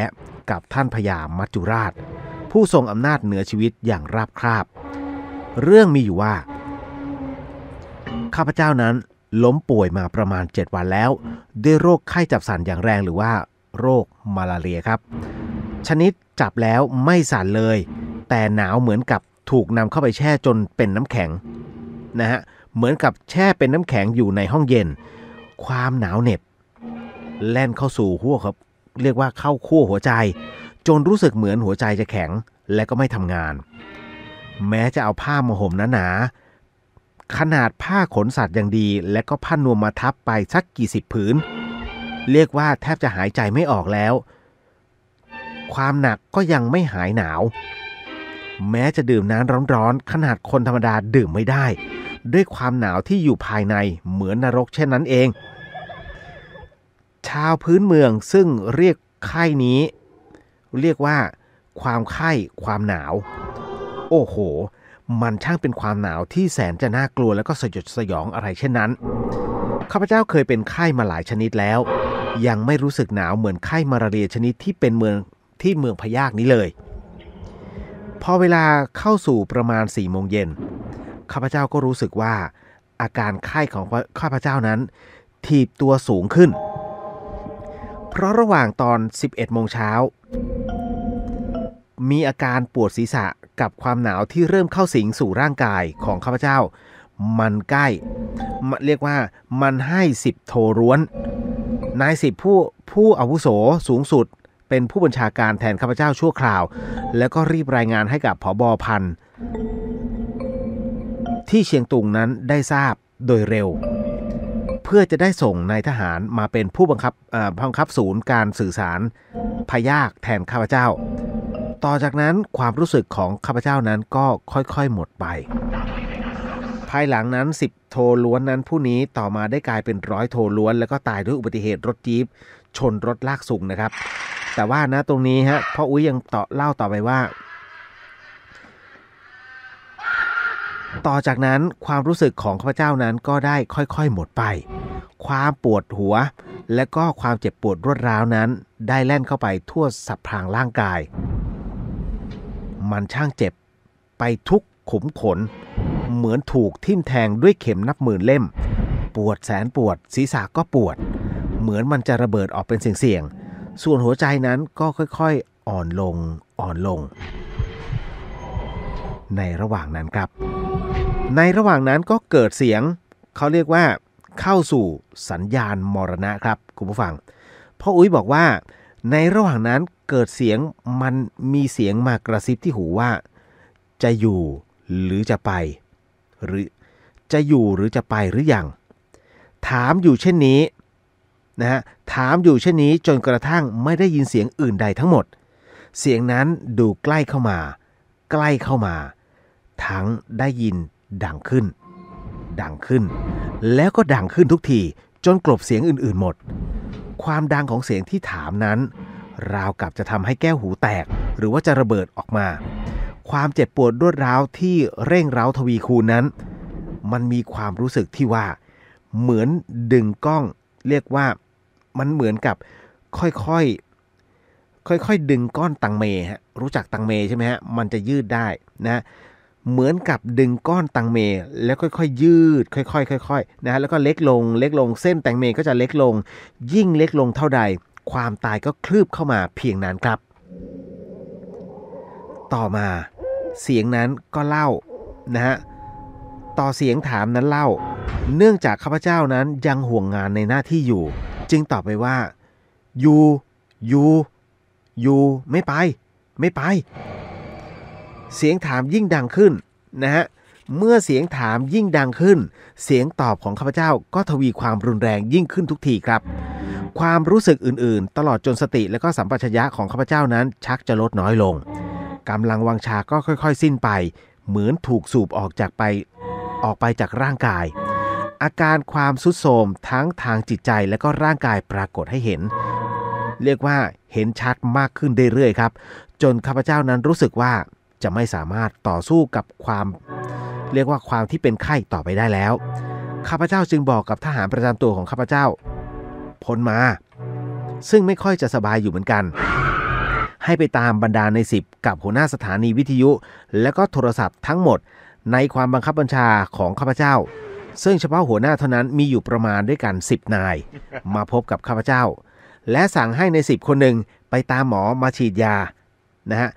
กับท่านพญามัจจุราชผู้ทรงอำนาจเหนือชีวิตอย่างราบคาบเรื่องมีอยู่ว่าข้าพเจ้านั้นล้มป่วยมาประมาณเจ็ดวันแล้วด้วยโรคไข้จับสั่นอย่างแรงหรือว่าโรคมาลาเรียครับชนิดจับแล้วไม่สั่นเลยแต่หนาวเหมือนกับถูกนำเข้าไปแช่จนเป็นน้ำแข็งนะฮะเหมือนกับแช่เป็นน้ำแข็งอยู่ในห้องเย็นความหนาวเหน็บแล่นเข้าสู่หัวครับเรียกว่าเข้าขั้วหัวใจจนรู้สึกเหมือนหัวใจจะแข็งและก็ไม่ทำงานแม้จะเอาผ้ามาห่มหนาๆขนาดผ้าขนสัตว์อย่างดีและก็ผ้านวมมาทับไปสักกี่สิบผืนเรียกว่าแทบจะหายใจไม่ออกแล้วความหนักก็ยังไม่หายหนาวแม้จะดื่มน้ำร้อนๆขนาดคนธรรมดาดื่มไม่ได้ด้วยความหนาวที่อยู่ภายในเหมือนนรกเช่นนั้นเองชาวพื้นเมืองซึ่งเรียกไข้นี้เรียกว่าความไข้ความหนาวโอ้โหมันช่างเป็นความหนาวที่แสนจะน่ากลัวและก็สยดสยองอะไรเช่นนั้นข้าพเจ้าเคยเป็นไข้มาหลายชนิดแล้วยังไม่รู้สึกหนาวเหมือนไข้มาลาเรียชนิดที่เป็นเมืองที่เมืองพยากนี้เลยพอเวลาเข้าสู่ประมาณสี่โมงเย็นข้าพเจ้าก็รู้สึกว่าอาการไข้ของข้าพเจ้านั้นถีบตัวสูงขึ้นเพราะระหว่างตอนสิบเอ็ดโมงเช้ามีอาการปวดศีรษะกับความหนาวที่เริ่มเข้าสิงสู่ร่างกายของข้าพเจ้ามันใกล้เรียกว่ามันให้สิบโทร้วนนายสิบผู้ผู้อาวุโสสูงสุดเป็นผู้บัญชาการแทนข้าพเจ้าชั่วคราวแล้วก็รีบรายงานให้กับผบ.พันที่เชียงตุงนั้นได้ทราบโดยเร็วเพื่อจะได้ส่งนายทหารมาเป็นผู้บังคับบังคับศูนย์การสื่อสารพยากแทนข้าพเจ้าต่อจากนั้นความรู้สึกของข้าพเจ้านั้นก็ค่อยๆหมดไปภายหลังนั้นสิบโทล้วนนั้นผู้นี้ต่อมาได้กลายเป็นร้อยโทล้วนแล้วก็ตายด้วยอุบัติเหตุรถจี๊ปชนรถลากสูงนะครับแต่ว่านะตรงนี้ฮะพ่ออุ้ยยังต่อเล่าต่อไปว่าต่อจากนั้นความรู้สึกของข้าพเจ้านั้นก็ได้ค่อยๆหมดไปความปวดหัวและก็ความเจ็บปวดรวดร้าวนั้นได้แล่นเข้าไปทั่วสับพรางร่างกายมันช่างเจ็บไปทุกขุมขนเหมือนถูกทิ่มแทงด้วยเข็มนับหมื่นเล่มปวดแสนปวดศีรษะก็ปวดเหมือนมันจะระเบิดออกเป็นเสียงๆส่วนหัวใจนั้นก็ค่อยๆ อ่อนลงอ่อนลงในระหว่างนั้นครับในระหว่างนั้นก็เกิดเสียงเขาเรียกว่าเข้าสู่สัญญาณมรณะครับคุณผู้ฟังพ่ออุ้ยบอกว่าในระหว่างนั้นเกิดเสียงมันมีเสียงมากระซิบที่หูว่าจะอยู่หรือจะไปหรือจะอยู่หรือจะไปหรือยังถามอยู่เช่นนี้นะฮะถามอยู่เช่นนี้จนกระทั่งไม่ได้ยินเสียงอื่นใดทั้งหมดเสียงนั้นดูใกล้เข้ามาใกล้เข้ามาทั้งได้ยินดังขึ้นดังขึ้นแล้วก็ดังขึ้นทุกทีจนกลบเสียงอื่นๆหมดความดังของเสียงที่ถามนั้นราวกับจะทำให้แก้วหูแตกหรือว่าจะระเบิดออกมาความเจ็บปวดรวดร้าวที่เร่งเร้าทวีคูณนั้นมันมีความรู้สึกที่ว่าเหมือนดึงก้องเรียกว่ามันเหมือนกับค่อยๆค่อยๆดึงก้อนตังเมฮะรู้จักตังเมใช่ไหมฮะมันจะยืดได้นะเหมือนกับดึงก้อนตังเมแล้วค่อยๆยืดค่อยๆค่อยๆนะแล้วก็เล็กลงเล็กลงเส้นตังเมก็จะเล็กลงยิ่งเล็กลงเท่าใดความตายก็คลืบเข้ามาเพียงนั้นครับต่อมาเสียงนั้นก็เล่านะฮะต่อเสียงถามนั้นเล่าเนื่องจากข้าพเจ้านั้นยังห่วงงานในหน้าที่อยู่จึงตอบไปว่าอยู่อยู่อยู่ไม่ไปไม่ไปเสียงถามยิ่งดังขึ้นนะฮะเมื่อเสียงถามยิ่งดังขึ้นเสียงตอบของข้าพเจ้าก็ทวีความรุนแรงยิ่งขึ้นทุกทีครับความรู้สึกอื่นๆตลอดจนสติและก็สัมปชัญญะของข้าพเจ้านั้นชักจะลดน้อยลงกำลังวังชาก็ค่อยๆสิ้นไปเหมือนถูกสูบออกจากไปออกไปจากร่างกายอาการความทรุดโทรมทั้งทางจิตใจและก็ร่างกายปรากฏให้เห็นเรียกว่าเห็นชัดมากขึ้นเรื่อยๆครับจนข้าพเจ้านั้นรู้สึกว่าจะไม่สามารถต่อสู้กับความเรียกว่าความที่เป็นไข้ต่อไปได้แล้วข้าพเจ้าจึงบอกกับทหารประจำตัวของข้าพเจ้าพลมาซึ่งไม่ค่อยจะสบายอยู่เหมือนกันให้ไปตามบรรดาในสิบกับหัวหน้าสถานีวิทยุและก็โทรศัพท์ทั้งหมดในความบังคับบัญชาของข้าพเจ้าซึ่งเฉพาะหัวหน้าเท่านั้นมีอยู่ประมาณด้วยกันสิบนายมาพบกับข้าพเจ้าและสั่งให้ในสิบคนหนึ่งไปตามหมอมาฉีดยานะฮะ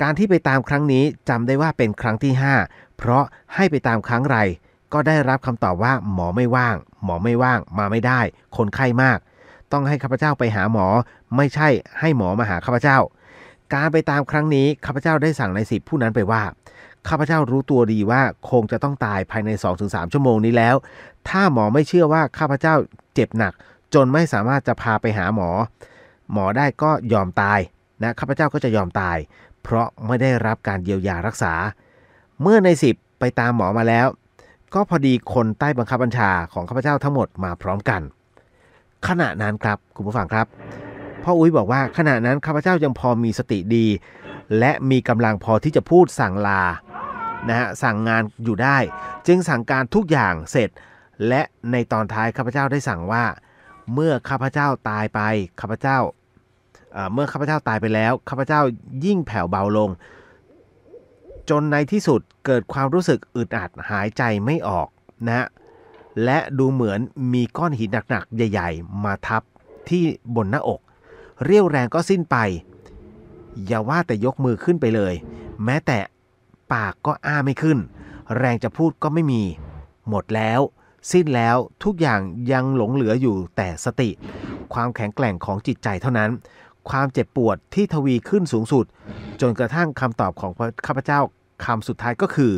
การที่ไปตามครั้งนี้จำได้ว่าเป็นครั้งที่ห้าเพราะให้ไปตามครั้งไรก็ได้รับคำตอบว่าหมอไม่ว่างหมอไม่ว่างมาไม่ได้คนไข้มากต้องให้ข้าพเจ้าไปหาหมอไม่ใช่ให้หมอมาหาข้าพเจ้าการไปตามครั้งนี้ข้าพเจ้าได้สั่งนายสิบผู้นั้นไปว่าข้าพเจ้ารู้ตัวดีว่าคงจะต้องตายภายใน สองถึงสาม ชั่วโมงนี้แล้วถ้าหมอไม่เชื่อว่าข้าพเจ้าเจ็บหนักจนไม่สามารถจะพาไปหาหมอหมอได้ก็ยอมตายนะข้าพเจ้าก็จะยอมตายเพราะไม่ได้รับการเยียวยารักษาเมื่อนายสิบไปตามหมอมาแล้วก็พอดีคนใต้บังคับบัญชาของข้าพเจ้าทั้งหมดมาพร้อมกันขณะนั้นครับคุณผู้ฟังครับพ่ออุ้ยบอกว่าขณะนั้นข้าพเจ้ายังพอมีสติดีและมีกำลังพอที่จะพูดสั่งลานะฮะสั่งงานอยู่ได้จึงสั่งการทุกอย่างเสร็จและในตอนท้ายข้าพเจ้าได้สั่งว่าเมื่อข้าพเจ้าตายไปข้าพเจ้าเมื่อข้าพเจ้าตายไปแล้วข้าพเจ้ายิ่งแผ่วเบาลงจนในที่สุดเกิดความรู้สึกอึดอัดหายใจไม่ออกนะฮะและดูเหมือนมีก้อนหินหนักๆใหญ่ๆมาทับที่บนหน้าอกเรี่ยวแรงก็สิ้นไปอย่าว่าแต่ยกมือขึ้นไปเลยแม้แต่ปากก็อ้าไม่ขึ้นแรงจะพูดก็ไม่มีหมดแล้วสิ้นแล้วทุกอย่างยังหลงเหลืออยู่แต่สติความแข็งแกร่งของจิตใจเท่านั้นความเจ็บปวดที่ทวีขึ้นสูงสุดจนกระทั่งคำตอบของข้าพเจ้าคำสุดท้ายก็คือ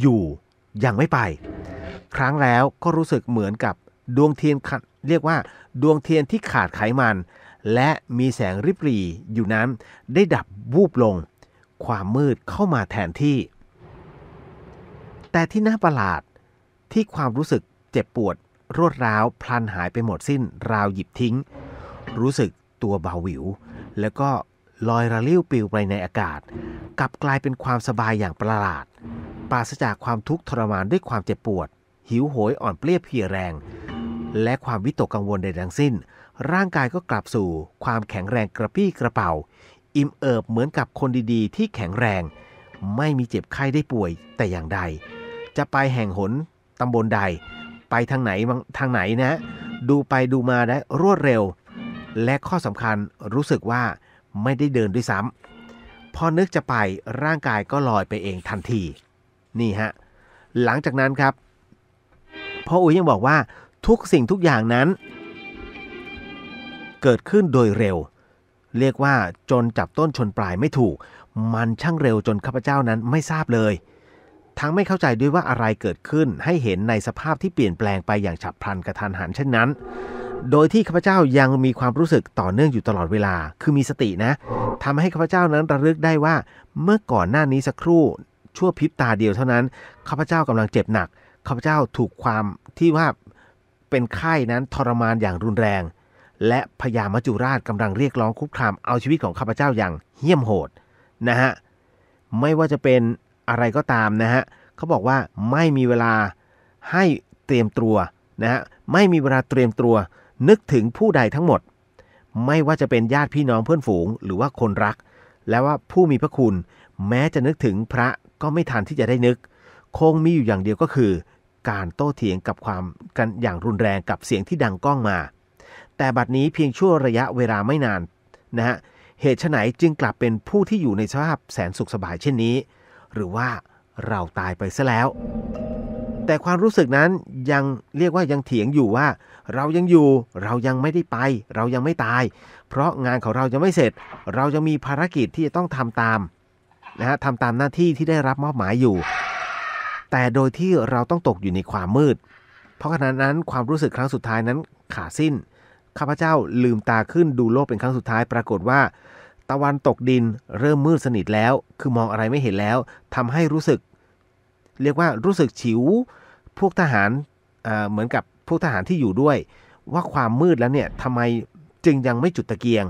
อยู่ยังไม่ไปครั้งแล้วก็รู้สึกเหมือนกับดวงเทียนเรียกว่าดวงเทียนที่ขาดไขมันและมีแสงริบหรี่อยู่นั้นได้ดับวูบลงความมืดเข้ามาแทนที่แต่ที่น่าประหลาดที่ความรู้สึกเจ็บปวดรวดร้าวพลันหายไปหมดสิ้นราวหยิบทิ้งรู้สึกตัวเบาหวิวแล้วก็ลอยระลิ้วปลิวไปในอากาศกลับกลายเป็นความสบายอย่างประหลาดปราศจากความทุกข์ทรมานด้วยความเจ็บปวดหิวโหยอ่อนเปลี้ยเพลียแรงและความวิตกกังวลใดทั้งสิ้นร่างกายก็กลับสู่ความแข็งแรงกระปี้กระเป๋าอิ่มเอิบเหมือนกับคนดีๆที่แข็งแรงไม่มีเจ็บไข้ได้ป่วยแต่อย่างใดจะไปแห่งหนตำบลใดไปทางไหนทางไหนนะดูไปดูมาได้รวดเร็วและข้อสำคัญรู้สึกว่า ไม่ได้เดินด้วยซ้ำพอนึกจะไปร่างกายก็ลอยไปเองทันทีนี่ฮะหลังจากนั้นครับพ่ออุ๋ยยังบอกว่าทุกสิ่งทุกอย่างนั้นเกิดขึ้นโดยเร็วเรียกว่าจนจับต้นชนปลายไม่ถูกมันช่างเร็วจนข้าพเจ้านั้นไม่ทราบเลยทั้งไม่เข้าใจด้วยว่าอะไรเกิดขึ้นให้เห็นในสภาพที่เปลี่ยนแปลงไปอย่างฉับพลันกระทันหันเช่นนั้นโดยที่ข้าพเจ้ายังมีความรู้สึกต่อเนื่องอยู่ตลอดเวลาคือมีสตินะทำให้ข้าพเจ้านั้นระลึกได้ว่าเมื่อก่อนหน้านี้สักครู่ชั่วพริบตาเดียวเท่านั้นข้าพเจ้ากำลังเจ็บหนักข้าพเจ้าถูกความที่ว่าเป็นไข้นั้นทรมานอย่างรุนแรงและพญามัจจุราชกำลังเรียกร้องคุกคามเอาชีวิตของข้าพเจ้าอย่างเหี้ยมโหดนะฮะไม่ว่าจะเป็นอะไรก็ตามนะฮะเขาบอกว่าไม่มีเวลาให้เตรียมตัวนะฮะไม่มีเวลาเตรียมตัวนึกถึงผู้ใดทั้งหมดไม่ว่าจะเป็นญาติพี่น้องเพื่อนฝูงหรือว่าคนรักและว่าผู้มีพระคุณแม้จะนึกถึงพระก็ไม่ทันที่จะได้นึกคงมีอยู่อย่างเดียวก็คือการโต้เถียงกับความกันอย่างรุนแรงกับเสียงที่ดังก้องมาแต่บัดนี้เพียงชั่วระยะเวลาไม่นานนะฮะเหตุไฉนจึงกลับเป็นผู้ที่อยู่ในสภาพแสนสุขสบายเช่นนี้หรือว่าเราตายไปซะแล้วแต่ความรู้สึกนั้นยังเรียกว่ายังเถียงอยู่ว่าเรายังอยู่เรายังไม่ได้ไปเรายังไม่ตายเพราะงานของเรายังไม่เสร็จเรายังมีภารกิจที่จะต้องทำตามนะฮะทำตามหน้าที่ที่ได้รับมอบหมายอยู่แต่โดยที่เราต้องตกอยู่ในความมืดเพราะขณะนั้นความรู้สึกครั้งสุดท้ายนั้นขาดสิ้นข้าพเจ้าลืมตาขึ้นดูโลกเป็นครั้งสุดท้ายปรากฏว่าตะวันตกดินเริ่มมืดสนิทแล้วคือมองอะไรไม่เห็นแล้วทำให้รู้สึกเรียกว่ารู้สึกฉิวพวกทหารเหมือนกับพวกทหารที่อยู่ด้วยว่าความมืดแล้วเนี่ยทำไมจึงยังไม่จุดตะเกียง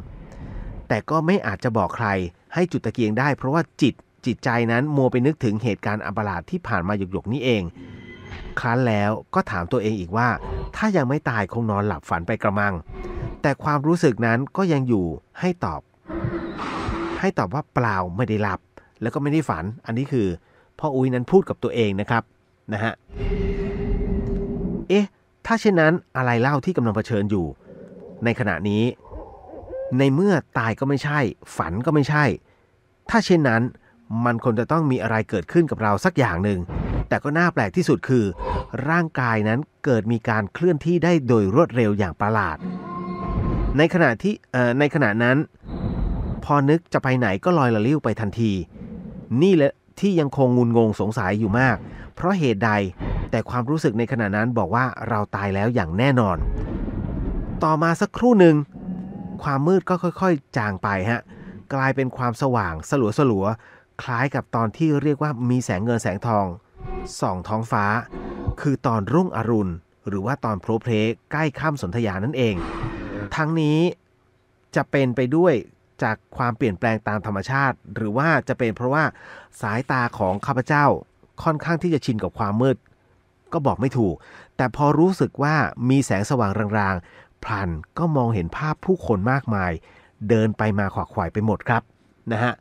แต่ก็ไม่อาจจะบอกใครให้จุดตะเกียงได้เพราะว่าจิตจิตใจนั้นมัวไปนึกถึงเหตุการณ์อัปราชที่ผ่านมาหยกๆนี้เองครั้นแล้วก็ถามตัวเองอีกว่าถ้ายังไม่ตายคงนอนหลับฝันไปกระมังแต่ความรู้สึกนั้นก็ยังอยู่ให้ตอบให้ตอบว่าเปล่าไม่ได้หลับแล้วก็ไม่ได้ฝันอันนี้คือพ่ออุ้ยนั้นพูดกับตัวเองนะครับนะฮะเอ๊ะถ้าเช่นนั้นอะไรเล่าที่กำลังเผชิญอยู่ในขณะนี้ในเมื่อตายก็ไม่ใช่ฝันก็ไม่ใช่ถ้าเช่นนั้นมันคงจะต้องมีอะไรเกิดขึ้นกับเราสักอย่างหนึ่งแต่ก็น่าแปลกที่สุดคือร่างกายนั้นเกิดมีการเคลื่อนที่ได้โดยรวดเร็วอย่างประหลาดในขณะที่เอ่อในขณะนั้นพอนึกจะไปไหนก็ลอยละลิ้วไปทันทีนี่แหละที่ยังคงงุนงงสงสัยอยู่มากเพราะเหตุใดแต่ความรู้สึกในขณะนั้นบอกว่าเราตายแล้วอย่างแน่นอนต่อมาสักครู่หนึ่งความมืดก็ค่อยๆจางไปฮะกลายเป็นความสว่างสลัวๆคล้ายกับตอนที่เรียกว่ามีแสงเงินแสงทองส่องท้องฟ้าคือตอนรุ่งอรุณหรือว่าตอนโพลเพลใกล้ค่ำสนธยานั่นเองทั้งนี้จะเป็นไปด้วยจากความเปลี่ยนแปลงตามธรรมชาติหรือว่าจะเป็นเพราะว่าสายตาของข้าพเจ้าค่อนข้างที่จะชินกับความมืดก็บอกไม่ถูกแต่พอรู้สึกว่ามีแสงสว่างรางๆพลันก็มองเห็นภาพผู้คนมากมายเดินไปมาขวักไขว่ไปหมดครับนะฮะ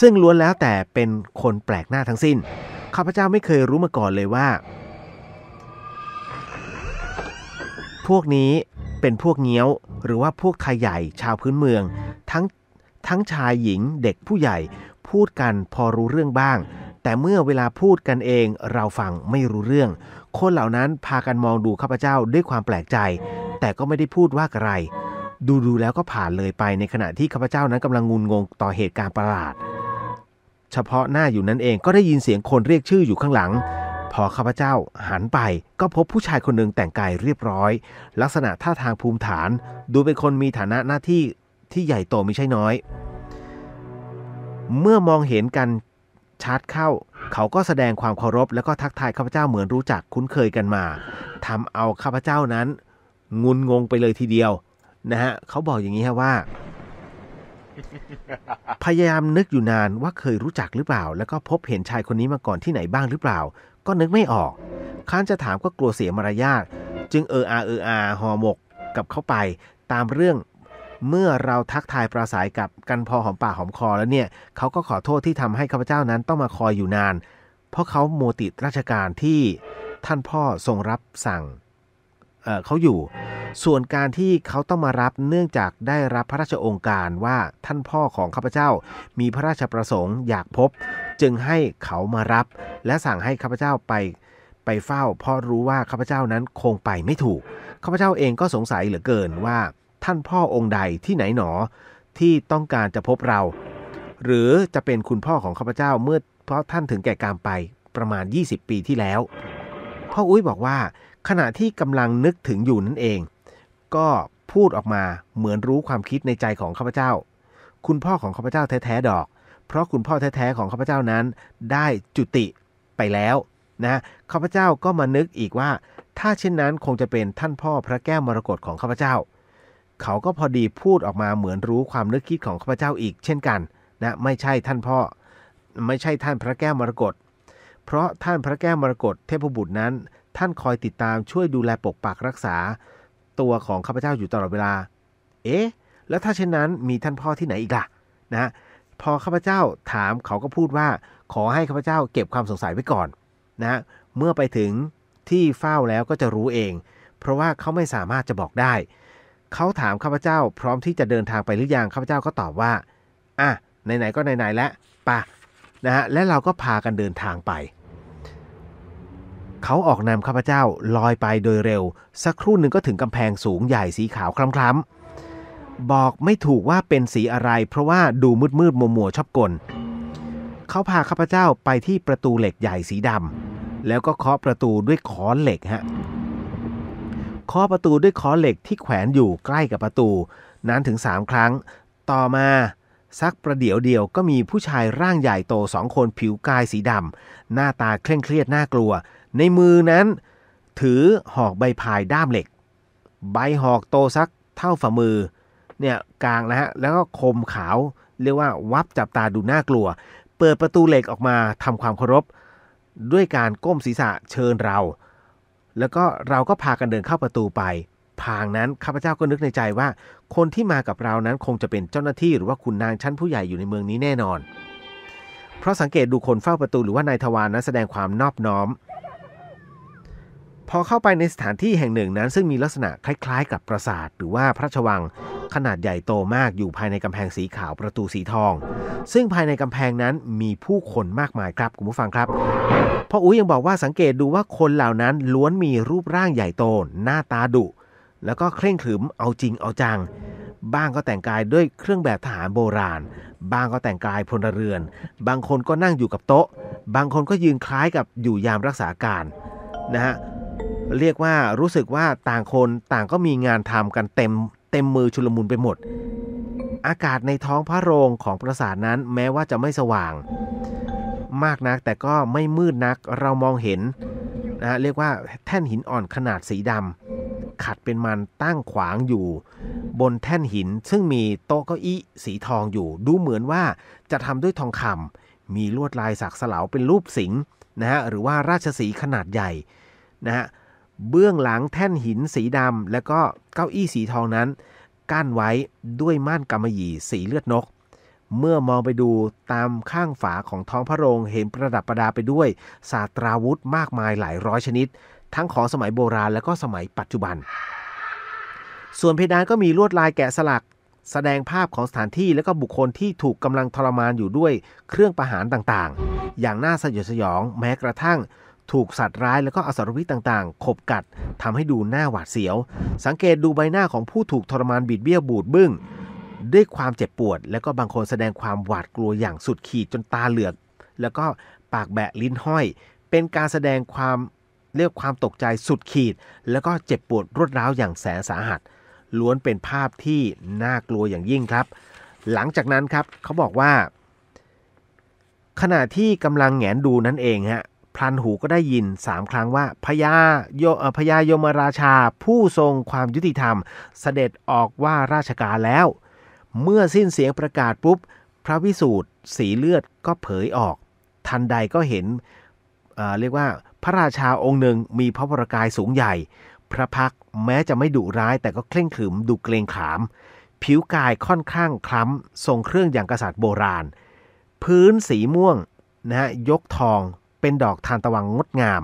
ซึ่งล้วนแล้วแต่เป็นคนแปลกหน้าทั้งสิ้นข้าพเจ้าไม่เคยรู้มาก่อนเลยว่าพวกนี้เป็นพวกเงี้ยวหรือว่าพวกไทยใหญ่ชาวพื้นเมืองทั้งทั้งชายหญิงเด็กผู้ใหญ่พูดกันพอรู้เรื่องบ้างแต่เมื่อเวลาพูดกันเองเราฟังไม่รู้เรื่องคนเหล่านั้นพากันมองดูข้าพเจ้าด้วยความแปลกใจแต่ก็ไม่ได้พูดว่าอะไรดูๆแล้วก็ผ่านเลยไปในขณะที่ข้าพเจ้านั้นกำลังงุนงงต่อเหตุการณ์ประหลาดเฉพาะหน้าอยู่นั่นเองก็ได้ยินเสียงคนเรียกชื่ออยู่ข้างหลังพอข้าพเจ้าหันไปก็พบผู้ชายคนหนึ่งแต่งกายเรียบร้อยลักษณะท่าทางภูมิฐานดูเป็นคนมีฐานะหน้าที่ที่ใหญ่โตไม่ใช่น้อยเมื่อมองเห็นกันชัดเข้าเขาก็แสดงความเคารพแล้วก็ทักทายข้าพเจ้าเหมือนรู้จักคุ้นเคยกันมาทำเอาข้าพเจ้านั้นงุนงงไปเลยทีเดียวนะฮะเขาบอกอย่างนี้ฮะว่าพยายามนึกอยู่นานว่าเคยรู้จักหรือเปล่าแล้วก็พบเห็นชายคนนี้มาก่อนที่ไหนบ้างหรือเปล่าก็นึกไม่ออกข้านจะถามก็กลัวเสียมารยาทจึงเอออาเอออาหอหมกกับเข้าไปตามเรื่องเมื่อเราทักทายปราศัยกับกันพอหอมปากหอมคอแล้วเนี่ยเขาก็ขอโทษที่ทำให้ข้าพเจ้านั้นต้องมาคอยอยู่นานเพราะเขาโมติดราชการที่ท่านพ่อทรงรับสั่ง เอ่อ เขาอยู่ ส่วนการที่เขาต้องมารับเนื่องจากได้รับพระราชองค์การว่าท่านพ่อของข้าพเจ้ามีพระราชประสงค์อยากพบจึงให้เขามารับและสั่งให้ข้าพเจ้าไปไปเฝ้าเพราะรู้ว่าข้าพเจ้านั้นคงไปไม่ถูกข้าพเจ้าเองก็สงสัยเหลือเกินว่าท่านพ่อองค์ใดที่ไหนหนอที่ต้องการจะพบเราหรือจะเป็นคุณพ่อของข้าพเจ้าเมื่อเพราะท่านถึงแก่กรรมไปประมาณยี่สิบปีที่แล้วพ่ออุ้ยบอกว่าขณะที่กำลังนึกถึงอยู่นั่นเองก็พูดออกมาเหมือนรู้ความคิดในใจของข้าพเจ้าคุณพ่อของข้าพเจ้าแท้ๆดอกเพราะคุณพ่อแท้ๆของข้าพเจ้านั้นได้จุติไปแล้วนะข้าพเจ้าก็มานึกอีกว่าถ้าเช่นนั้นคงจะเป็นท่านพ่อพระแก้วมรกตของข้าพเจ้าเขาก็พอดีพูดออกมาเหมือนรู้ความนึกคิดของข้าพเจ้าอีกเช่นกันนะไม่ใช่ท่านพ่อไม่ใช่ท่านพระแก้วมรกตเพราะท่านพระแก้วมรกตเทพบุตรนั้นท่านคอยติดตามช่วยดูแลปกปักรักษาตัวของข้าพเจ้าอยู่ตลอดเวลาเอ๊ะแล้วถ้าเช่นนั้นมีท่านพ่อที่ไหนอีกล่ะนะพอข้าพเจ้าถามเขาก็พูดว่าขอให้ข้าพเจ้าเก็บความสงสัยไว้ก่อนนะเมื่อไปถึงที่เฝ้าแล้วก็จะรู้เองเพราะว่าเขาไม่สามารถจะบอกได้เขาถามข้าพเจ้าพร้อมที่จะเดินทางไปหรือยังข้าพเจ้าก็ตอบว่าอ่ะไหนๆก็ไหนๆแล้วไปนะฮะและเราก็พากันเดินทางไปเขาออกนำข้าพเจ้าลอยไปโดยเร็วสักครู่หนึ่งก็ถึงกำแพงสูงใหญ่สีขาวคล้ำๆบอกไม่ถูกว่าเป็นสีอะไรเพราะว่าดูมืดๆมัวๆชอบกลเขาพาข้าพเจ้าไปที่ประตูเหล็กใหญ่สีดำแล้วก็เคาะประตูด้วยค้อนเหล็กฮะเคาะประตูด้วยค้อนเหล็กที่แขวนอยู่ใกล้กับประตูนั้นถึงสามครั้งต่อมาสักประเดี๋ยวเดียวก็มีผู้ชายร่างใหญ่โตสองคนผิวกายสีดำหน้าตาเคร่งเครียดน่ากลัวในมือนั้นถือหอกใบพายด้ามเหล็กใบหอกโตสักเท่าฝ่ามือเนี่ยกลางนะฮะแล้วก็คมขาวเรียกว่าวับจับตาดูน่ากลัวเปิดประตูเหล็กออกมาทำความเคารพด้วยการก้มศีรษะเชิญเราแล้วก็เราก็พากันเดินเข้าประตูไปพางนั้นข้าพเจ้าก็นึกในใจว่าคนที่มากับเรานั้นคงจะเป็นเจ้าหน้าที่หรือว่าขุนนางชั้นผู้ใหญ่อยู่ในเมืองนี้แน่นอนเพราะสังเกตดูคนเฝ้าประตูหรือว่านายทวารนั้นแสดงความนอบน้อมพอเข้าไปในสถานที่แห่งหนึ่งนั้นซึ่งมีลักษณะคล้ายๆกับปราสาทหรือว่าพระราชวังขนาดใหญ่โตมากอยู่ภายในกำแพงสีขาวประตูสีทองซึ่งภายในกำแพงนั้นมีผู้คนมากมายครับคุณผู้ฟังครับพ่ออุ้ยยังบอกว่าสังเกตดูว่าคนเหล่านั้นล้วนมีรูปร่างใหญ่โตหน้าตาดุแล้วก็เคร่งขรึมเอาจริงเอาจังบ้างก็แต่งกายด้วยเครื่องแบบทหารโบราณบ้างก็แต่งกายพลเรือนบางคนก็นั่งอยู่กับโต๊ะบางคนก็ยืนคล้ายกับอยู่ยามรักษาการนะฮะเรียกว่ารู้สึกว่าต่างคนต่างก็มีงานทำกันเต็มเต็มมือชุลมุนไปหมดอากาศในท้องพระโรงของปราสาทนั้นแม้ว่าจะไม่สว่างมากนักแต่ก็ไม่มืดนักเรามองเห็นนะเรียกว่าแท่นหินอ่อนขนาดสีดำขัดเป็นมันตั้งขวางอยู่บนแท่นหินซึ่งมีโต๊ะเก้าอี้สีทองอยู่ดูเหมือนว่าจะทำด้วยทองคำมีลวดลายสักสลาวเป็นรูปสิงห์นะฮะหรือว่าราชสีขนาดใหญ่นะฮะเบื้องหลังแท่นหินสีดำแล้วก็เก้าอี้สีทองนั้นกั้นไว้ด้วยม่านกำมะหยี่สีเลือดนกเมื่อมองไปดูตามข้างฝาของท้องพระโรงเห็นประดับประดาไปด้วยศาสตราวุธมากมายหลายร้อยชนิดทั้งของสมัยโบราณและก็สมัยปัจจุบันส่วนเพดานก็มีลวดลายแกะสลักแสดงภาพของสถานที่และก็บุคคลที่ถูกกำลังทรมานอยู่ด้วยเครื่องประหารต่างๆอย่างน่าสยดสยองแม้กระทั่งถูกสัตว์ร้ายแล้วก็อสรพิษต่างๆขบกัดทำให้ดูหน้าหวาดเสียวสังเกตดูใบหน้าของผู้ถูกทรมานบิดเบี้ยวบูดบึ้งด้วยความเจ็บปวดแล้วก็บางคนแสดงความหวาดกลัวอย่างสุดขีดจนตาเหลือกแล้วก็ปากแบะลิ้นห้อยเป็นการแสดงความเรียกความตกใจสุดขีดแล้วก็เจ็บปวดรวดร้าวอย่างแสนสาหัสล้วนเป็นภาพที่น่ากลัวอย่างยิ่งครับหลังจากนั้นครับเขาบอกว่าขณะที่กำลังแหงนดูนั่นเองฮะพลันหูก็ได้ยินสามครั้งว่าพญาโยพญายมราชาผู้ทรงความยุติธรรมเสด็จออกว่าราชการแล้วเมื่อสิ้นเสียงประกาศปุ๊บพระวิสูตรสีเลือดก็เผยออกทันใดก็เห็น เอ่อ เรียกว่าพระราชาองค์หนึ่งมีพระวรกายสูงใหญ่พระพักแม้จะไม่ดุร้ายแต่ก็เคร่งขรึมดูเกรงขามผิวกายค่อนข้างคล้ำทรงเครื่องอย่างกษัตริย์โบราณพื้นสีม่วงนะฮะยกทองเป็นดอกทานตะวันงดงาม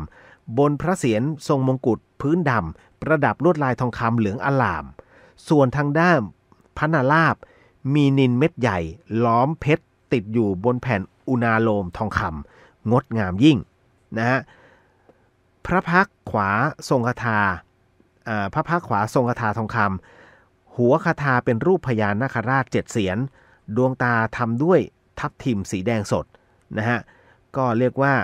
บนพระเศียรทรงมงกุฎ พื้นดำประดับลวดลายทองคำเหลืองอลามส่วนทางด้านพระนาราบมีนิลเม็ดใหญ่ล้อมเพชรติดอยู่บนแผ่นอุณาโลมทองคำงดงามยิ่งนะฮะพระพักขวาทรงคทาพระพักขวาทรงคทาทองคำหัวคทาเป็นรูปพญานาคราชเจ็ดเสียรดวงตาทำด้วยทับทิมสีแดงสดนะฮะก็เรียกว่า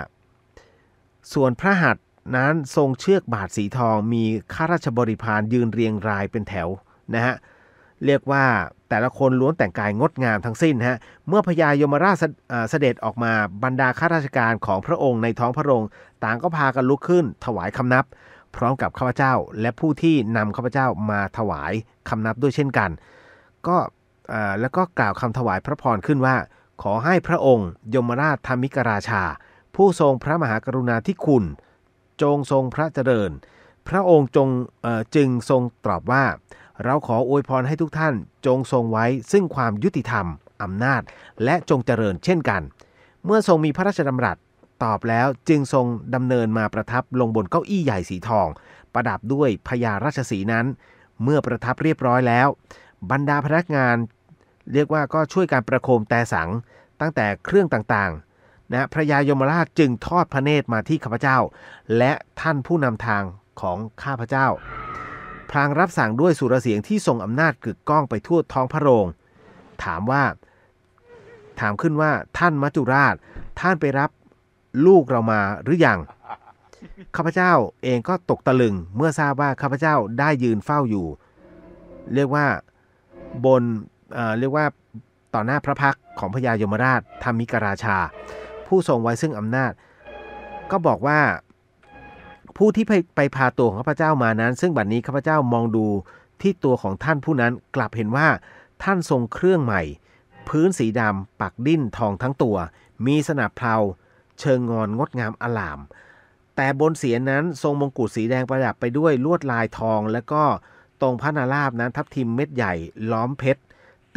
ส่วนพระหัตถ์นั้นทรงเชือกบาทสีทองมีข้าราชบริพารยืนเรียงรายเป็นแถวนะฮะเรียกว่าแต่ละคนล้วนแต่งกายงดงามทั้งสิ้นฮะเมื่อพญายมราชเสด็จออกมาบรรดาข้าราชการของพระองค์ในท้องพระโรงต่างก็พากันลุกขึ้นถวายคำนับพร้อมกับข้าพเจ้าและผู้ที่นำข้าพเจ้ามาถวายคำนับด้วยเช่นกันก็แล้วก็กล่าวคำถวายพระพรขึ้นว่าขอให้พระองค์ยมราชธรรมิกราชาผู้ทรงพระมหากรุณาธิคุณจงทรงพระเจริญพระองค์จงจึงทรงตอบว่าเราขออวยพรให้ทุกท่านจงทรงไว้ซึ่งความยุติธรรมอำนาจและจงเจริญเช่นกันเมื่อทรงมีพระราชดำรัสตอบแล้วจึงทรงดำเนินมาประทับลงบนเก้าอี้ใหญ่สีทองประดับด้วยพญาราชสีห์นั้นเมื่อประทับเรียบร้อยแล้วบรรดาพนักงานเรียกว่าก็ช่วยการประโคมแต่สังตั้งแต่เครื่องต่างๆนะพระยายมราชจึงทอดพระเนตรมาที่ข้าพเจ้าและท่านผู้นำทางของข้าพเจ้าพลางรับสั่งด้วยสุรเสียงที่ทรงอำนาจกึกก้องไปทั่วท้องพระโรงถามว่าถามขึ้นว่าท่านมัจจุราชท่านไปรับลูกเรามาหรือยังข้าพเจ้าเองก็ตกตะลึงเมื่อทราบว่าข้าพเจ้าได้ยืนเฝ้าอยู่เรียกว่าบนเอ่อเรียกว่าต่อหน้าพระพักของพญายมราชธรรมิกราชาผู้ทรงไว้ซึ่งอำนาจก็บอกว่าผู้ที่ไปพาตัวของข้าพเจ้ามานั้นซึ่งบัดนี้ข้าพเจ้ามองดูที่ตัวของท่านผู้นั้นกลับเห็นว่าท่านทรงเครื่องใหม่พื้นสีดำปักดิ้นทองทั้งตัวมีสนับเพลาเชิงงอนงดงามอลามแต่บนเสียรนั้นทรงมงกุฎสีแดงประดับไปด้วยลวดลายทองและก็ตรงพระนาราบนั้นทับทิมเม็ดใหญ่ล้อมเพชร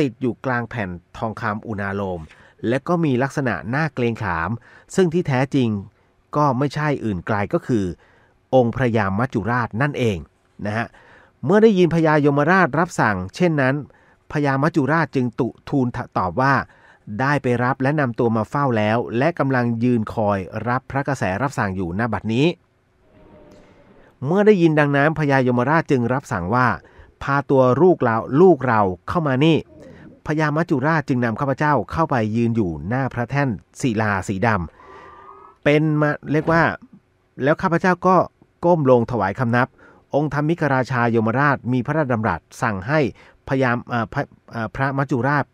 ติดอยู่กลางแผ่นทองคำอุณาโลมและก็มีลักษณะน่าเกรงขามซึ่งที่แท้จริงก็ไม่ใช่อื่นไกลก็คือองค์พระยามัจจุราชนั่นเองนะฮะเมื่อได้ยินพญายมราชรับสั่งเช่นนั้นพญามัจจุราชจึงตุทูลตอบว่าได้ไปรับและนำตัวมาเฝ้าแล้วและกำลังยืนคอยรับพระกระแสรับสั่งอยู่ณบัดนี้เมื่อได้ยินดังนั้นพญายมราชจึงรับสั่งว่าพาตัวลูกเราลูกเราเข้ามานี่พญามัจจุราชจึงนำข้าพเจ้าเข้าไปยืนอยู่หน้าพระแท่นศิลาสีดำเป็นมาเรียกว่าแล้วข้าพเจ้าก็ก้มลงถวายคำนับองค์ธรรมิกราชายมราชมีพระราชดำรัสสั่งให้พญามพระมัจจุราช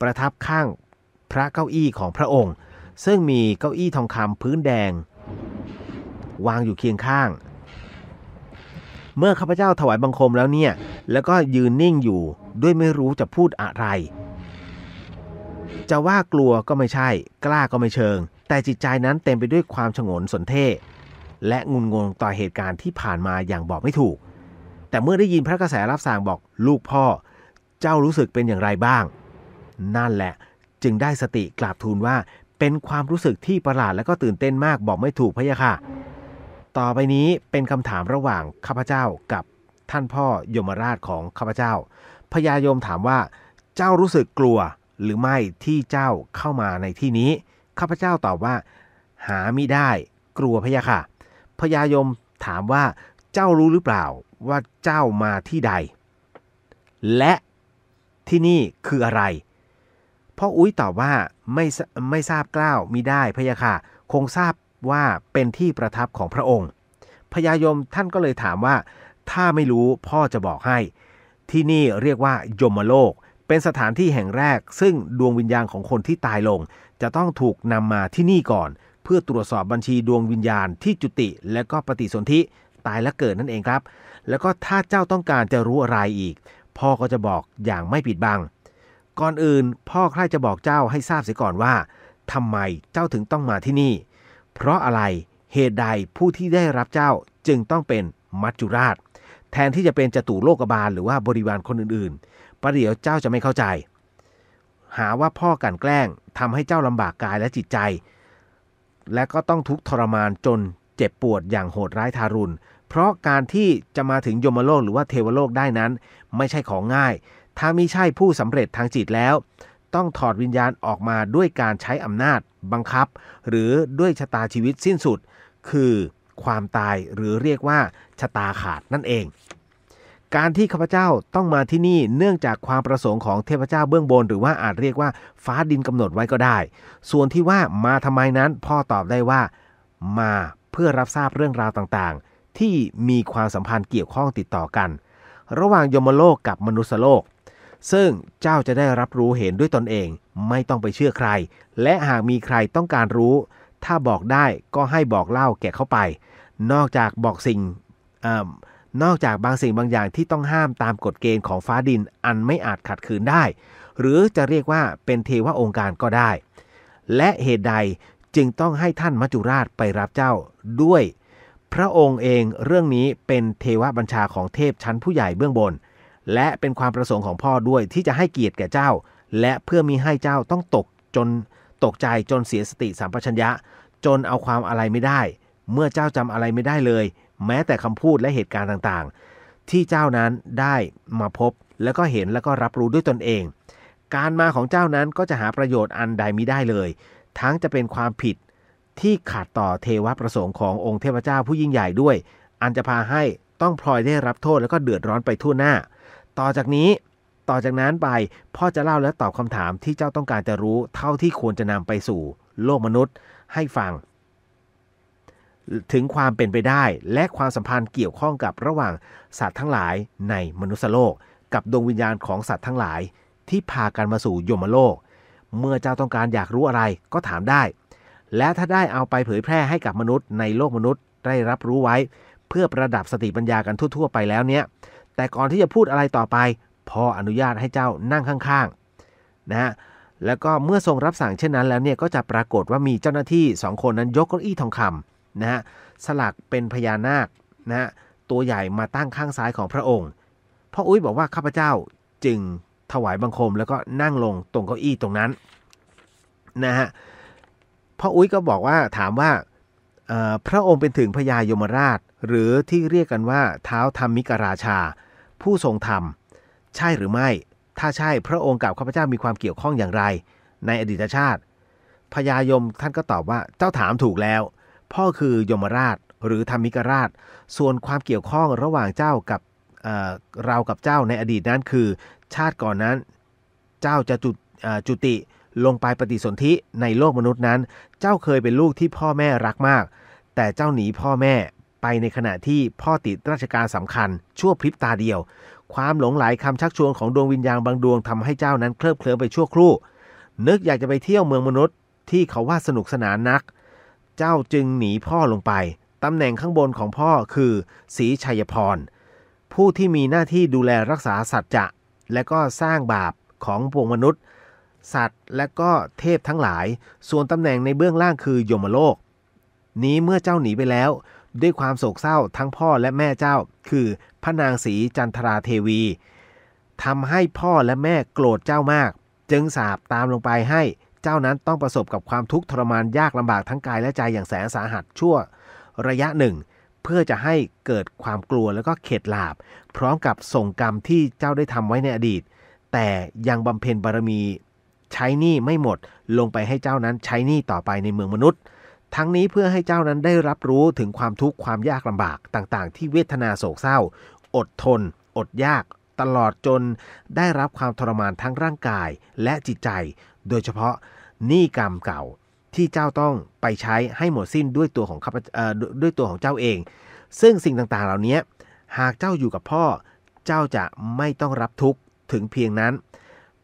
ประทับข้างพระเก้าอี้ของพระองค์ซึ่งมีเก้าอี้ทองคำพื้นแดงวางอยู่เคียงข้างเมื่อข้าพเจ้าถวายบังคมแล้วเนี่ยแล้วก็ยืนนิ่งอยู่ด้วยไม่รู้จะพูดอะไรจะว่ากลัวก็ไม่ใช่กล้าก็ไม่เชิงแต่จิตใจนั้นเต็มไปด้วยความฉงนสนเท่และงุนงงต่อเหตุการณ์ที่ผ่านมาอย่างบอกไม่ถูกแต่เมื่อได้ยินพระกระแสรับสั่งบอกลูกพ่อเจ้ารู้สึกเป็นอย่างไรบ้างนั่นแหละจึงได้สติกราบทูลว่าเป็นความรู้สึกที่ประหลาดและก็ตื่นเต้นมากบอกไม่ถูกพะยะค่ะต่อไปนี้เป็นคำถามระหว่างข้าพเจ้ากับท่านพ่อยมราชของข้าพเจ้าพญายมถามว่าเจ้ารู้สึกกลัวหรือไม่ที่เจ้าเข้ามาในที่นี้ข้าพเจ้าตอบว่าหามิได้กลัวพะยะค่ะพญายมถามว่าเจ้ารู้หรือเปล่าว่าเจ้ามาที่ใดและที่นี่คืออะไรพ่ออุ้ยตอบว่าไม่ไม่ทราบกล้าวมิได้พะยะค่ะคงทราบว่าเป็นที่ประทับของพระองค์พญายมท่านก็เลยถามว่าถ้าไม่รู้พ่อจะบอกให้ที่นี่เรียกว่ายมโลกเป็นสถานที่แห่งแรกซึ่งดวงวิญญาณของคนที่ตายลงจะต้องถูกนำมาที่นี่ก่อนเพื่อตรวจสอบบัญชีดวงวิญญาณที่จุติและก็ปฏิสนธิตายและเกิดนั่นเองครับแล้วก็ถ้าเจ้าต้องการจะรู้อะไรอีกพ่อก็จะบอกอย่างไม่ปิดบังก่อนอื่นพ่อใคร่จะบอกเจ้าให้ทราบเสียก่อนว่าทำไมเจ้าถึงต้องมาที่นี่เพราะอะไรเหตุใดผู้ที่ได้รับเจ้าจึงต้องเป็นมัจจุราชแทนที่จะเป็นจตุโลกบาลหรือว่าบริวารคนอื่นๆประเดี๋ยวเจ้าจะไม่เข้าใจหาว่าพ่อกันแกล้งทำให้เจ้าลำบากกายและจิตใจและก็ต้องทุกข์ทรมานจนเจ็บปวดอย่างโหดร้ายทารุณเพ เพราะการที่จะมาถึงยมโลกหรือว่าเทวโลกได้นั้นไม่ใช่ของง่ายถ้ามิใช่ผู้สำเร็จทางจิตแล้วต้องถอดวิญญาณออกมาด้วยการใช้อำนาจบังคับหรือด้วยชะตาชีวิตสิ้นสุดคือความตายหรือเรียกว่าชะตาขาดนั่นเองการที่ข้าพเจ้าต้องมาที่นี่เนื่องจากความประสงค์ของเทพเจ้าเบื้องบนหรือว่าอาจเรียกว่าฟ้าดินกำหนดไว้ก็ได้ส่วนที่ว่ามาทำไมนั้นพ่อตอบได้ว่ามาเพื่อรับทราบเรื่องราวต่างๆที่มีความสัมพันธ์เกี่ยวข้องติดต่อกันระหว่างยมโลกกับมนุษยโลกซึ่งเจ้าจะได้รับรู้เห็นด้วยตนเองไม่ต้องไปเชื่อใครและหากมีใครต้องการรู้ถ้าบอกได้ก็ให้บอกเล่าแก่เข้าไปนอกจากบอกสิ่งนอกจากบางสิ่งบางอย่างที่ต้องห้ามตามกฎเกณฑ์ของฟ้าดินอันไม่อาจขัดขืนได้หรือจะเรียกว่าเป็นเทวองค์การก็ได้และเหตุใดจึงต้องให้ท่านมัจจุราชไปรับเจ้าด้วยพระองค์เองเรื่องนี้เป็นเทวบัญชาของเทพชั้นผู้ใหญ่เบื้องบนและเป็นความประสงค์ของพ่อด้วยที่จะให้เกียรติแก่เจ้าและเพื่อมิให้เจ้าต้องตกจนตกใจจนเสียสติสัมปชัญญะจนเอาความอะไรไม่ได้เมื่อเจ้าจำอะไรไม่ได้เลยแม้แต่คำพูดและเหตุการณ์ต่างๆที่เจ้านั้นได้มาพบแล้วก็เห็นแล้วก็รับรู้ด้วยตนเองการมาของเจ้านั้นก็จะหาประโยชน์อันใดมิได้เลยทั้งจะเป็นความผิดที่ขาดต่อเทวประสงค์ขององค์เทพเจ้าผู้ยิ่งใหญ่ด้วยอันจะพาให้ต้องพลอยได้รับโทษแล้วก็เดือดร้อนไปทั่วหน้าต่อจากนี้ต่อจากนั้นไปพ่อจะเล่าและตอบคำถามที่เจ้าต้องการจะรู้เท่าที่ควรจะนำไปสู่โลกมนุษย์ให้ฟังถึงความเป็นไปได้และความสัมพันธ์เกี่ยวข้องกับระหว่างสัตว์ทั้งหลายในมนุษยโลกกับดวงวิญญาณของสัตว์ทั้งหลายที่พากันมาสู่ยมโลกเมื่อเจ้าต้องการอยากรู้อะไรก็ถามได้และถ้าได้เอาไปเผยแพร่ให้กับมนุษย์ในโลกมนุษย์ได้รับรู้ไว้เพื่อประดับสติปัญญากันทั่วๆไปแล้วเนี้ยแต่ก่อนที่จะพูดอะไรต่อไปพ่ออนุญาตให้เจ้านั่งข้างๆนะฮะแล้วก็เมื่อทรงรับสั่งเช่นนั้นแล้วเนี่ยก็จะปรากฏว่ามีเจ้าหน้าที่สองคนนั้นยกเก้าอี้ทองคำนะฮะสลักเป็นพญานาคนะฮะตัวใหญ่มาตั้งข้างซ้ายของพระองค์พ่ออุ้ยบอกว่าข้าพเจ้าจึงถวายบังคมแล้วก็นั่งลงตรงเก้าอี้ตรงนั้นนะฮะพ่ออุ้ยก็บอกว่าถามว่าพระองค์เป็นถึงพญายมราชหรือที่เรียกกันว่าเท้าธรรมิกราชาผู้ทรงธรรมใช่หรือไม่ถ้าใช่พระองค์กับข้าพเจ้ามีความเกี่ยวข้องอย่างไรในอดีตชาติพญายมท่านก็ตอบว่าเจ้าถามถูกแล้วพ่อคือยมราชหรือธรรมิกราชส่วนความเกี่ยวข้องระหว่างเจ้ากับ เอ่อ เรากับเจ้าในอดีตนั้นคือชาติก่อนนั้นเจ้าจะจุดจุติลงไปปฏิสนธิในโลกมนุษย์นั้นเจ้าเคยเป็นลูกที่พ่อแม่รักมากแต่เจ้าหนีพ่อแม่ไปในขณะที่พ่อติดราชการสำคัญชั่วพริบตาเดียวความหลงไหลคำชักชวนของดวงวิญญาณบางดวงทำให้เจ้านั้นเคลิบเคลิ้มไปชั่วครู่นึกอยากจะไปเที่ยวเมืองมนุษย์ที่เขาว่าสนุกสนานนักเจ้าจึงหนีพ่อลงไปตำแหน่งข้างบนของพ่อคือศรีชัยพรผู้ที่มีหน้าที่ดูแลรักษาสัจจะและก็สร้างบาปของพวกมนุษย์สัตว์และก็เทพทั้งหลายส่วนตำแหน่งในเบื้องล่างคือยมโลกนี้เมื่อเจ้าหนีไปแล้วด้วยความโศกเศร้าทั้งพ่อและแม่เจ้าคือพระนางศรีจันทราเทวีทำให้พ่อและแม่โกรธเจ้ามากจึงสาปตามลงไปให้เจ้านั้นต้องประสบกับความทุกข์ทรมานยากลำบากทั้งกายและใจอย่างแสนสาหัสชั่วระยะหนึ่งเพื่อจะให้เกิดความกลัวและก็เข็ดหลาบพร้อมกับส่งกรรมที่เจ้าได้ทำไว้ในอดีตแต่ยังบำเพ็ญบารมีใช้หนี้ไม่หมดลงไปให้เจ้านั้นใช้หนี้ต่อไปในเมืองมนุษย์ทั้งนี้เพื่อให้เจ้านั้นได้รับรู้ถึงความทุกข์ความยากลำบากต่างๆที่เวทนาโศกเศร้าอดทนอดยากตลอดจนได้รับความทรมานทั้งร่างกายและจิตใจโดยเฉพาะหนี้กรรมเก่าที่เจ้าต้องไปใช้ให้หมดสิ้นด้วยตัวของด้วยตัวของเจ้าเองซึ่งสิ่งต่างๆเหล่านี้หากเจ้าอยู่กับพ่อเจ้าจะไม่ต้องรับทุกข์ถึงเพียงนั้น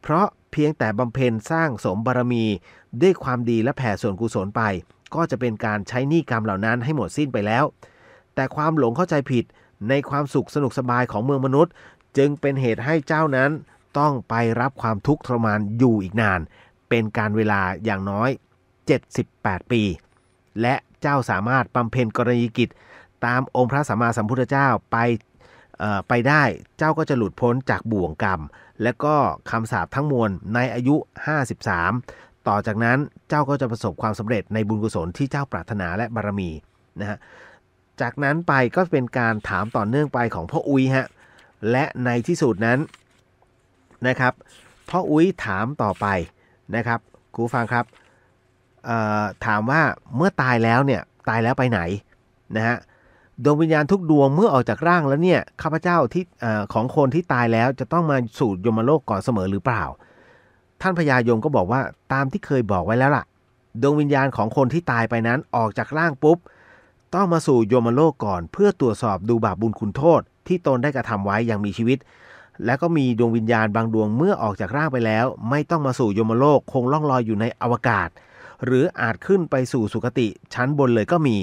เพราะเพียงแต่บำเพ็ญสร้างสมบารมีด้วยความดีและแผ่ส่วนกุศลไปก็จะเป็นการใช้หนี้กรรมเหล่านั้นให้หมดสิ้นไปแล้วแต่ความหลงเข้าใจผิดในความสุขสนุกสบายของเมืองมนุษย์จึงเป็นเหตุให้เจ้านั้นต้องไปรับความทุกข์ทรมานอยู่อีกนานเป็นการเวลาอย่างน้อยเจ็ดสิบแปดปีและเจ้าสามารถบำเพ็ญกรณียกิจตามองค์พระสัมมาสัมพุทธเจ้าไปไปได้เจ้าก็จะหลุดพ้นจากบ่วงกรรมและก็คำสาปทั้งมวลในอายุห้าสิบสามต่อจากนั้นเจ้าก็จะประสบความสำเร็จในบุญกุศลที่เจ้าปรารถนาและบารมีนะฮะ จากนั้นไปก็เป็นการถามต่อเนื่องไปของพ่ออุ้ยฮะและในที่สุดนั้นนะครับพ่ออุ้ยถามต่อไปนะครับคุณฟังครับถามว่าเมื่อตายแล้วเนี่ยตายแล้วไปไหนนะฮะดวงวิญญาณทุกดวงเมื่อออกจากร่างแล้วเนี่ยข้าพเจ้าที่ของคนที่ตายแล้วจะต้องมาสู่ยมโลกก่อนเสมอหรือเปล่าท่านพญายมก็บอกว่าตามที่เคยบอกไว้แล้วล่ะดวงวิญญาณของคนที่ตายไปนั้นออกจากร่างปุ๊บต้องมาสู่ยมโลกก่อนเพื่อตรวจสอบดูบาปบุญคุณโทษที่ตนได้กระทำไว้ยังมีชีวิตและก็มีดวงวิญญาณบางดวงเมื่อออกจากร่างไปแล้วไม่ต้องมาสู่ยมโลกคงล่องลอยอยู่ในอวกาศหรืออาจขึ้นไปสู่สุคติชั้นบนเลยก็มี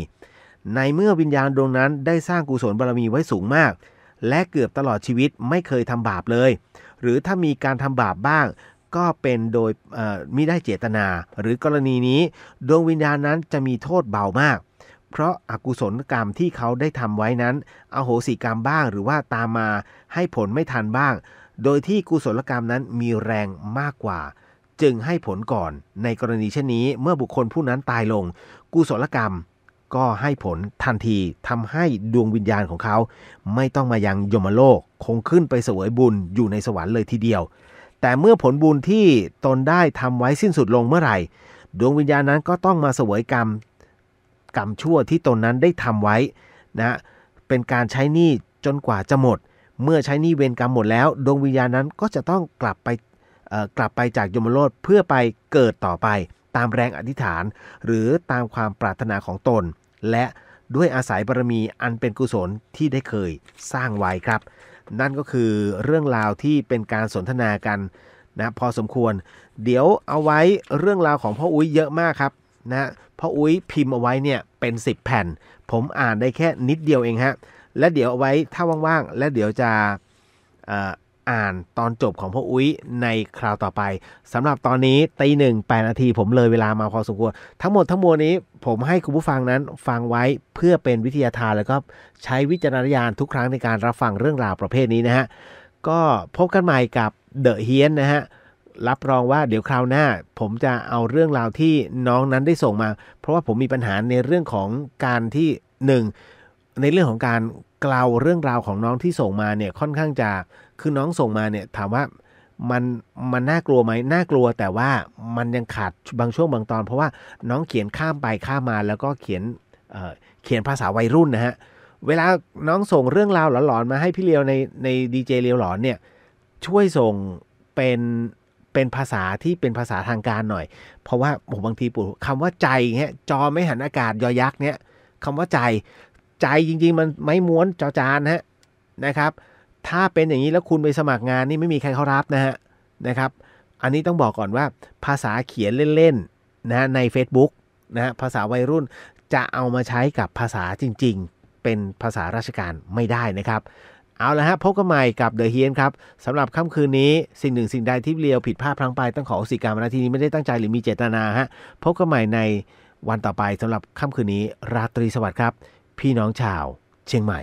ในเมื่อวิญญาณดวงนั้นได้สร้างกุศลบารมีไว้สูงมากและเกือบตลอดชีวิตไม่เคยทำบาปเลยหรือถ้ามีการทำบาปบ้างก็เป็นโดยมิได้เจตนาหรือกรณีนี้ดวงวิญญาณนั้นจะมีโทษเบามากเพราะอกุศลกรรมที่เขาได้ทำไว้นั้นอโหสิกรรมบ้างหรือว่าตามมาให้ผลไม่ทันบ้างโดยที่กุศลกรรมนั้นมีแรงมากกว่าจึงให้ผลก่อนในกรณีเช่นนี้เมื่อบุคคลผู้นั้นตายลงกุศลกรรมก็ให้ผลทันทีทำให้ดวงวิญญาณของเขาไม่ต้องมายังยมโลกคงขึ้นไปเสวยบุญอยู่ในสวรรค์เลยทีเดียวแต่เมื่อผลบุญที่ตนได้ทำไว้สิ้นสุดลงเมื่อไหร่ดวงวิญญาณนั้นก็ต้องมาเสวยกรรมกรรมชั่วที่ตนนั้นได้ทำไว้นะเป็นการใช้หนี้จนกว่าจะหมดเมื่อใช้หนี้เวรกรรมหมดแล้วดวงวิญญาณนั้นก็จะต้องกลับไปกลับไปจากยมโลกเพื่อไปเกิดต่อไปตามแรงอธิษฐานหรือตามความปรารถนาของตนและด้วยอาศัยบารมีอันเป็นกุศลที่ได้เคยสร้างไว้ครับนั่นก็คือเรื่องราวที่เป็นการสนทนากันนะพอสมควรเดี๋ยวเอาไว้เรื่องราวของพ่ออุ้ยเยอะมากครับนะพ่ออุ้ยพิมพ์เอาไว้เนี่ยเป็นสิบแผ่นผมอ่านได้แค่นิดเดียวเองฮะและเดี๋ยวเอาไว้ถ้าว่างๆและเดี๋ยวจะอ่านตอนจบของพ่ออุ้ยในคราวต่อไปสำหรับตอนนี้ตีหนึ่งแปดนาทีผมเลยเวลามาพอสมควรทั้งหมดทั้งมวลนี้ผมให้คุณผู้ฟังนั้นฟังไว้เพื่อเป็นวิทยาทานแล้วก็ใช้วิจารณญาณทุกครั้งในการรับฟังเรื่องราวประเภทนี้นะฮะก็พบกันใหม่กับเดอะเฮียนนะฮะรับรองว่าเดี๋ยวคราวหน้าผมจะเอาเรื่องราวที่น้องนั้นได้ส่งมาเพราะว่าผมมีปัญหาในเรื่องของการที่หนึ่งในเรื่องของการกล่าวเรื่องราวของน้องที่ส่งมาเนี่ยค่อนข้างจะคือน้องส่งมาเนี่ยถามว่ามันมันน่ากลัวไหมน่ากลัวแต่ว่ามันยังขาดบางช่วงบางตอนเพราะว่าน้องเขียนข้ามไปข้ามมาแล้วก็เขียน เอ่อ เขียนภาษาวัยรุ่นนะฮะเวลาน้องส่งเรื่องราวหลอนๆมาให้พี่เลียวในในดีเจเลียวหลอนเนี่ยช่วยส่งเป็นเป็นภาษาที่เป็นภาษาทางการหน่อยเพราะว่าผมบางทีปู่คำว่าใจเงี้ยจอไม่หันอากาศยอยักษ์เนี่ยคำว่าใจใจจริงๆมันไม่ม้วนจอจานฮะนะครับถ้าเป็นอย่างนี้แล้วคุณไปสมัครงานนี่ไม่มีใครเขารับนะฮะนะครับอันนี้ต้องบอกก่อนว่าภาษาเขียนเล่นๆนะใน Facebook นะภาษาวัยรุ่นจะเอามาใช้กับภาษาจริงๆเป็นภาษาราชการไม่ได้นะครับเอาละฮะพบกันใหม่กับ The Hien ครับสำหรับค่ำคืนนี้สิ่งหนึ่งสิ่งใดที่เลียวผิดพลาดพลั้งไปต้องขออโหสิกรรมณที่นี้ไม่ได้ตั้งใจหรือมีเจตนาฮะพบกันใหม่ในวันต่อไปสำหรับค่ำคืนนี้ราตรีสวัสดิ์ครับพี่น้องชาวเชียงใหม่